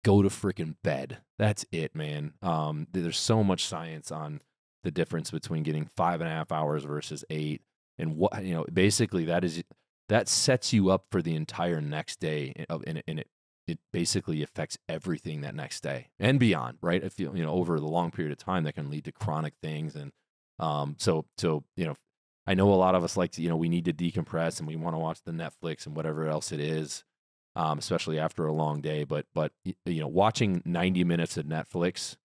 go to freaking bed. That's it, man. Um, there's so much science on the difference between getting five and a half hours versus eight. And what, you know, basically that is, that sets you up for the entire next day in it. In it It basically affects everything that next day and beyond, right? If you, you know, over the long period of time, that can lead to chronic things. And um, so, so you know, I know a lot of us like to, you know, we need to decompress and we want to watch the Netflix and whatever else it is, um, especially after a long day. But, but you know, watching ninety minutes of Netflix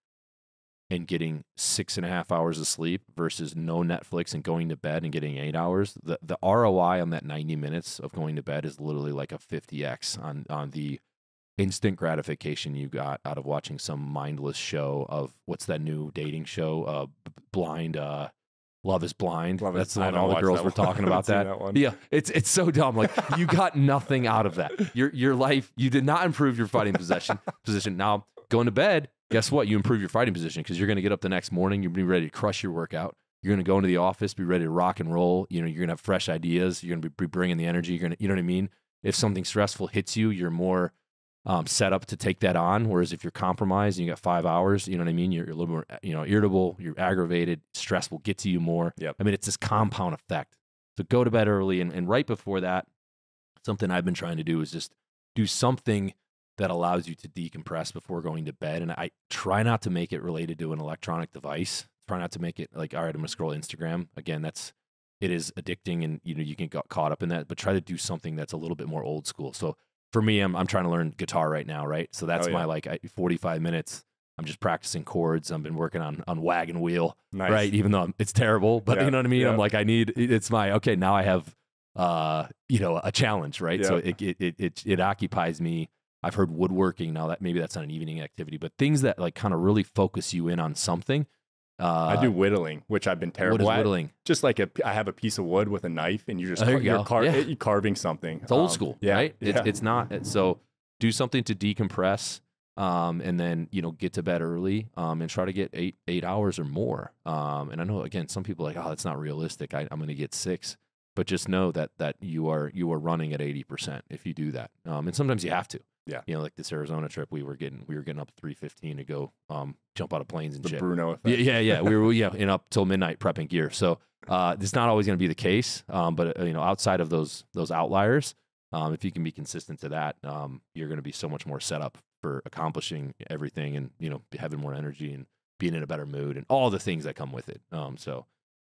and getting six and a half hours of sleep versus no Netflix and going to bed and getting eight hours, the, the R O I on that ninety minutes of going to bed is literally like a fifty X on, on the instant gratification you got out of watching some mindless show of what's that new dating show? Uh, blind, uh, Love is Blind. Love That's is, the one all the girls were talking about. That, that one. Yeah, it's it's so dumb. Like you got nothing out of that. Your your life, you did not improve your fighting possession position. Now going to bed, guess what? You improve your fighting position because you're going to get up the next morning. You'll be ready to crush your workout. You're going to go into the office, be ready to rock and roll. You know, you're going to have fresh ideas. You're going to be bringing the energy. You're going to, you know what I mean? If something stressful hits you, you're more Um, set up to take that on. Whereas if you're compromised and you got five hours, you know what I mean? You're, you're a little more, you know, irritable, you're aggravated, stress will get to you more. Yep. I mean, it's this compound effect. So go to bed early. And, and right before that, something I've been trying to do is just do something that allows you to decompress before going to bed. And I try not to make it related to an electronic device. Try not to make it like, all right, I'm going to scroll Instagram. Again, that's it is addicting, and you know you can get caught up in that. But try to do something that's a little bit more old school. So for me, I'm I'm trying to learn guitar right now, right? So that's oh, yeah. my like I, forty-five minutes. I'm just practicing chords. I've been working on on wagon wheel, nice. Right? Even though I'm, it's terrible, but yeah. you know what I mean. Yeah. I'm like I need. It's my okay. Now I have uh you know a challenge, right? Yeah. So it, it it it it occupies me. I've heard woodworking. Now that maybe that's not an evening activity, but things that like kind of really focus you in on something. Uh, I do whittling, which I've been terrible what is at. Whittling? Just like a, I have a piece of wood with a knife, and you're just car you you're car yeah. you're carving something. It's old um, school, yeah, right? Yeah. It's, it's not. So do something to decompress, um, and then you know get to bed early, um, and try to get eight eight hours or more. Um, and I know again, some people are like, oh, that's not realistic. I, I'm going to get six, but just know that that you are you are running at eighty percent if you do that. Um, and sometimes you have to. Yeah, you know, like this Arizona trip, we were getting we were getting up at three fifteen to go um, jump out of planes and the shit. Bruno effect. Yeah, yeah, yeah. we were yeah, and up till midnight prepping gear. So uh, it's not always going to be the case, um, but uh, you know, outside of those those outliers, um, if you can be consistent to that, um, you're going to be so much more set up for accomplishing everything, and you know, having more energy and being in a better mood and all the things that come with it. Um, so,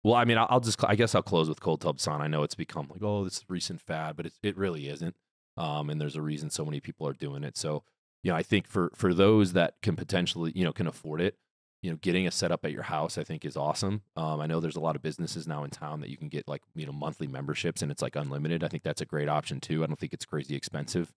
well, I mean, I'll, I'll just I guess I'll close with cold tub sauna. I know it's become like oh, this recent fad, but it it really isn't. Um, and there's a reason so many people are doing it. So, you know, I think for, for those that can potentially, you know, can afford it, you know, getting a setup at your house, I think is awesome. Um, I know there's a lot of businesses now in town that you can get like, you know, monthly memberships and it's like unlimited. I think that's a great option too. I don't think it's crazy expensive.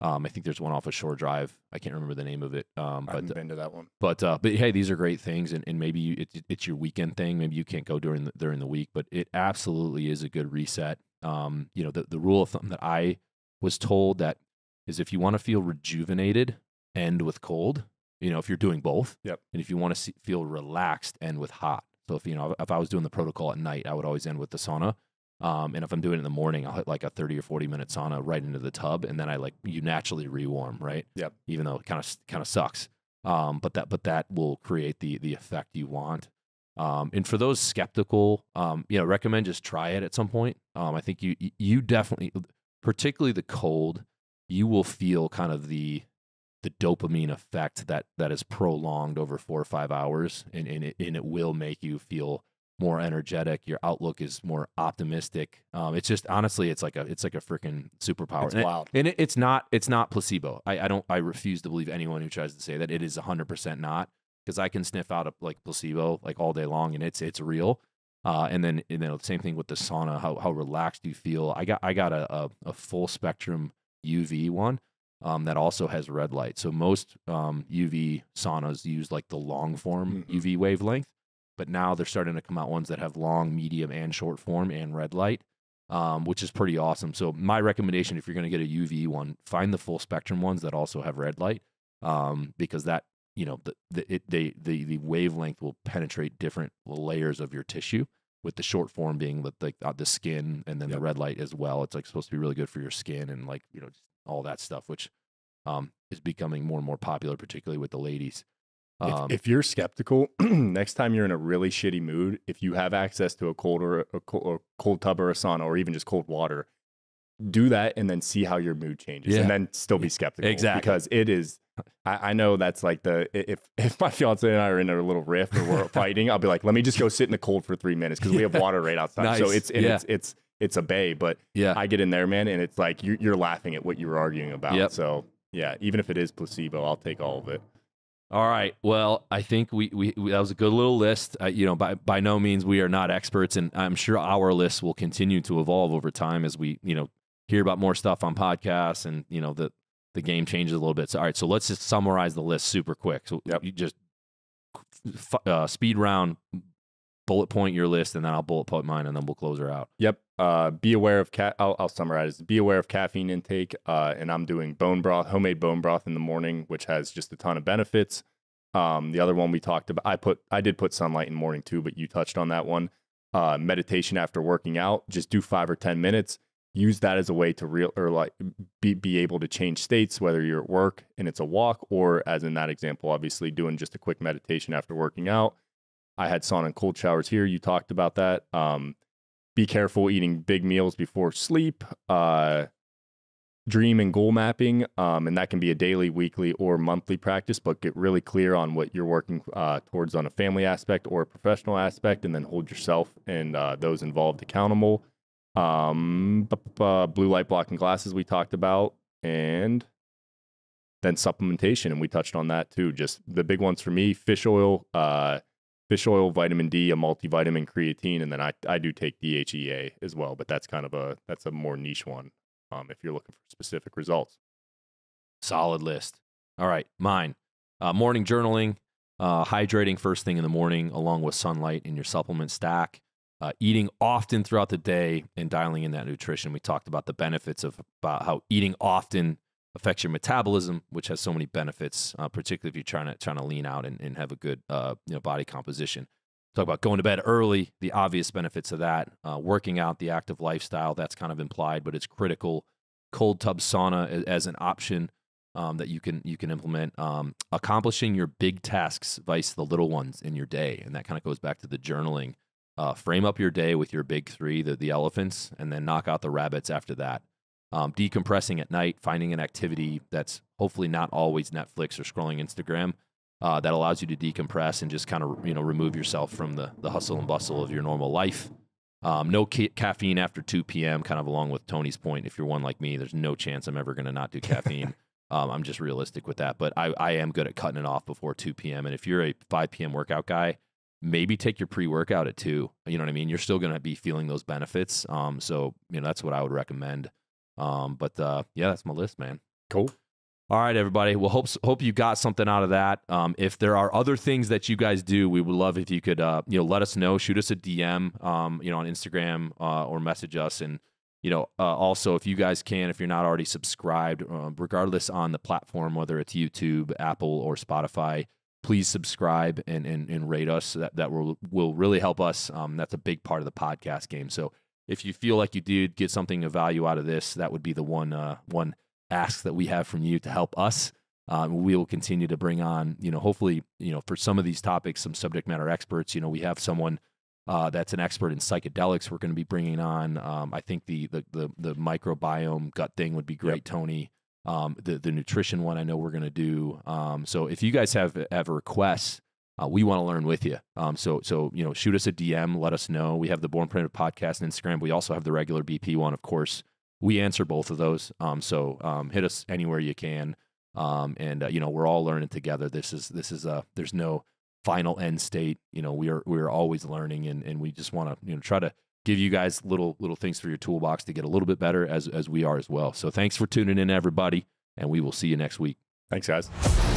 Um, I think there's one off of Shore Drive. I can't remember the name of it. Um, but, I haven't been to that one. But, uh, but hey, these are great things. And, and maybe it, it, it's your weekend thing. Maybe you can't go during the, during the week, but it absolutely is a good reset. Um, you know, the, the rule of thumb that I was told that is if you want to feel rejuvenated, end with cold, you know, if you're doing both. Yep. And if you want to see, feel relaxed, end with hot. So if, you know, if I was doing the protocol at night, I would always end with the sauna. Um, and if I'm doing it in the morning, I'll hit like a thirty or forty minute sauna right into the tub. And then I like, you naturally rewarm, right? Yep. Even though it kind of, kind of sucks. Um, but that, but that will create the, the effect you want. Um, and for those skeptical, um, you know, recommend just try it at some point. Um, I think you, you definitely, particularly the cold, you will feel kind of the the dopamine effect that that is prolonged over four or five hours, and, and, it, and it will make you feel more energetic. Your outlook is more optimistic. Um, it's just honestly, it's like a it's like a freaking superpower. It's and wild, it, and it, it's not it's not placebo. I, I don't I refuse to believe anyone who tries to say that it is a hundred percent not, because I can sniff out a like placebo like all day long, and it's it's real. Uh, and then, you know, the same thing with the sauna, how, how relaxed you feel. I got, I got a, a, a full spectrum U V one, um, that also has red light. So most, um, U V saunas use like the long form mm-hmm. U V wavelength, but now they're starting to come out ones that have long, medium and short form and red light, um, which is pretty awesome. So my recommendation, if you're going to get a U V one, find the full spectrum ones that also have red light, um, because that, you know, the, the, it, they, the, the wavelength will penetrate different layers of your tissue, with the short form being the, the, uh, the skin and then yep. the red light as well. It's like supposed to be really good for your skin and like, you know, just all that stuff, which um, is becoming more and more popular, particularly with the ladies. Um, if, if you're skeptical, next time you're in a really shitty mood, if you have access to a cold or a, a cold, or cold tub or a sauna or even just cold water, do that and then see how your mood changes yeah. and then still be skeptical. Exactly. Because it is... I, I know that's like the, if, if my fiance and I are in a little rift or we're fighting, I'll be like, let me just go sit in the cold for three minutes because yeah. we have water right outside. Nice. So it's, it, yeah. it's, it's, it's a bay, but yeah. I get in there, man. And it's like, you're, you're laughing at what you were arguing about. Yep. So yeah, even if it is placebo, I'll take all of it. All right. Well, I think we, we, we that was a good little list. Uh, you know, by, by no means we are not experts, and I'm sure our list will continue to evolve over time as we, you know, hear about more stuff on podcasts and, you know, the, the game changes a little bit. So, all right, so let's just summarize the list super quick. So yep. you just uh, speed round, bullet point your list, and then I'll bullet point mine, and then we'll close her out. Yep. Uh, be aware of ca I'll, I'll summarize. Be aware of caffeine intake, uh, and I'm doing bone broth, homemade bone broth in the morning, which has just a ton of benefits. Um, the other one we talked about, I put, I did put sunlight in the morning too, but you touched on that one. Uh, meditation after working out. Just do five or ten minutes. Use that as a way to real or like be, be able to change states, whether you're at work and it's a walk, or as in that example, obviously doing just a quick meditation after working out. I had sauna and cold showers here. You talked about that. Um, be careful eating big meals before sleep. Uh, dream and goal mapping, um, and that can be a daily, weekly, or monthly practice, but get really clear on what you're working uh, towards on a family aspect or a professional aspect, and then hold yourself and uh, those involved accountable. Um, uh, blue light blocking glasses we talked about, and then supplementation, and we touched on that too. Just the big ones for me, fish oil, uh, fish oil, vitamin D, a multivitamin, creatine, and then I, I do take D H E A as well, but that's kind of a, that's a more niche one. Um, if you're looking for specific results. Solid list. All right, mine. Uh, morning journaling, uh, hydrating first thing in the morning, along with sunlight in your supplement stack, uh, eating often throughout the day, and dialing in that nutrition. We talked about the benefits of about how eating often affects your metabolism, which has so many benefits, uh, particularly if you're trying to, trying to lean out and, and have a good uh, you know, body composition. Talk about going to bed early, the obvious benefits of that, uh, working out, the active lifestyle, that's kind of implied, but it's critical. Cold tub sauna as, as an option um, that you can, you can implement. Um, accomplishing your big tasks vice the little ones in your day, and that kind of goes back to the journaling. Uh, frame up your day with your big three, the, the elephants, and then knock out the rabbits after that. Um, decompressing at night, finding an activity that's hopefully not always Netflix or scrolling Instagram, Uh, that allows you to decompress and just kind of, you know, remove yourself from the, the hustle and bustle of your normal life. Um, no ca caffeine after two P M, kind of along with Tony's point. If you're one like me, there's no chance I'm ever going to not do caffeine. um, I'm just realistic with that. But I, I am good at cutting it off before two P M And if you're a five P M workout guy, maybe take your pre-workout at two. You know what I mean? You're still going to be feeling those benefits. Um, so, you know, that's what I would recommend. Um, but, uh, yeah, that's my list, man. Cool. All right, everybody. Well, hope, hope you got something out of that. Um, if there are other things that you guys do, we would love if you could, uh, you know, let us know. Shoot us a D M, um, you know, on Instagram uh, or message us. And, you know, uh, also, if you guys can, if you're not already subscribed, uh, regardless on the platform, whether it's YouTube, Apple, or Spotify, please subscribe and and, and rate us. That, that will, will really help us. Um, that's a big part of the podcast game. So if you feel like you did get something of value out of this, that would be the one uh, one. ask that we have from you to help us. Um, we will continue to bring on, you know, hopefully, you know, for some of these topics, some subject matter experts. You know, we have someone uh, that's an expert in psychedelics we're going to be bringing on. Um, I think the, the the the microbiome gut thing would be great, yep. Tony. Um, the, the nutrition one I know we're going to do. Um, so if you guys have, have requests, uh, we want to learn with you. Um, so, so, you know, shoot us a D M, let us know. We have the Born Primitive Podcast on Instagram. We also have the regular B P one, of course. We answer both of those, um, so um, hit us anywhere you can, um, and uh, you know, we're all learning together. This is this is a there's no final end state. You know, we are we are always learning, and and we just want to you know try to give you guys little little things for your toolbox to get a little bit better as as we are as well. So thanks for tuning in, everybody, and we will see you next week. Thanks, guys.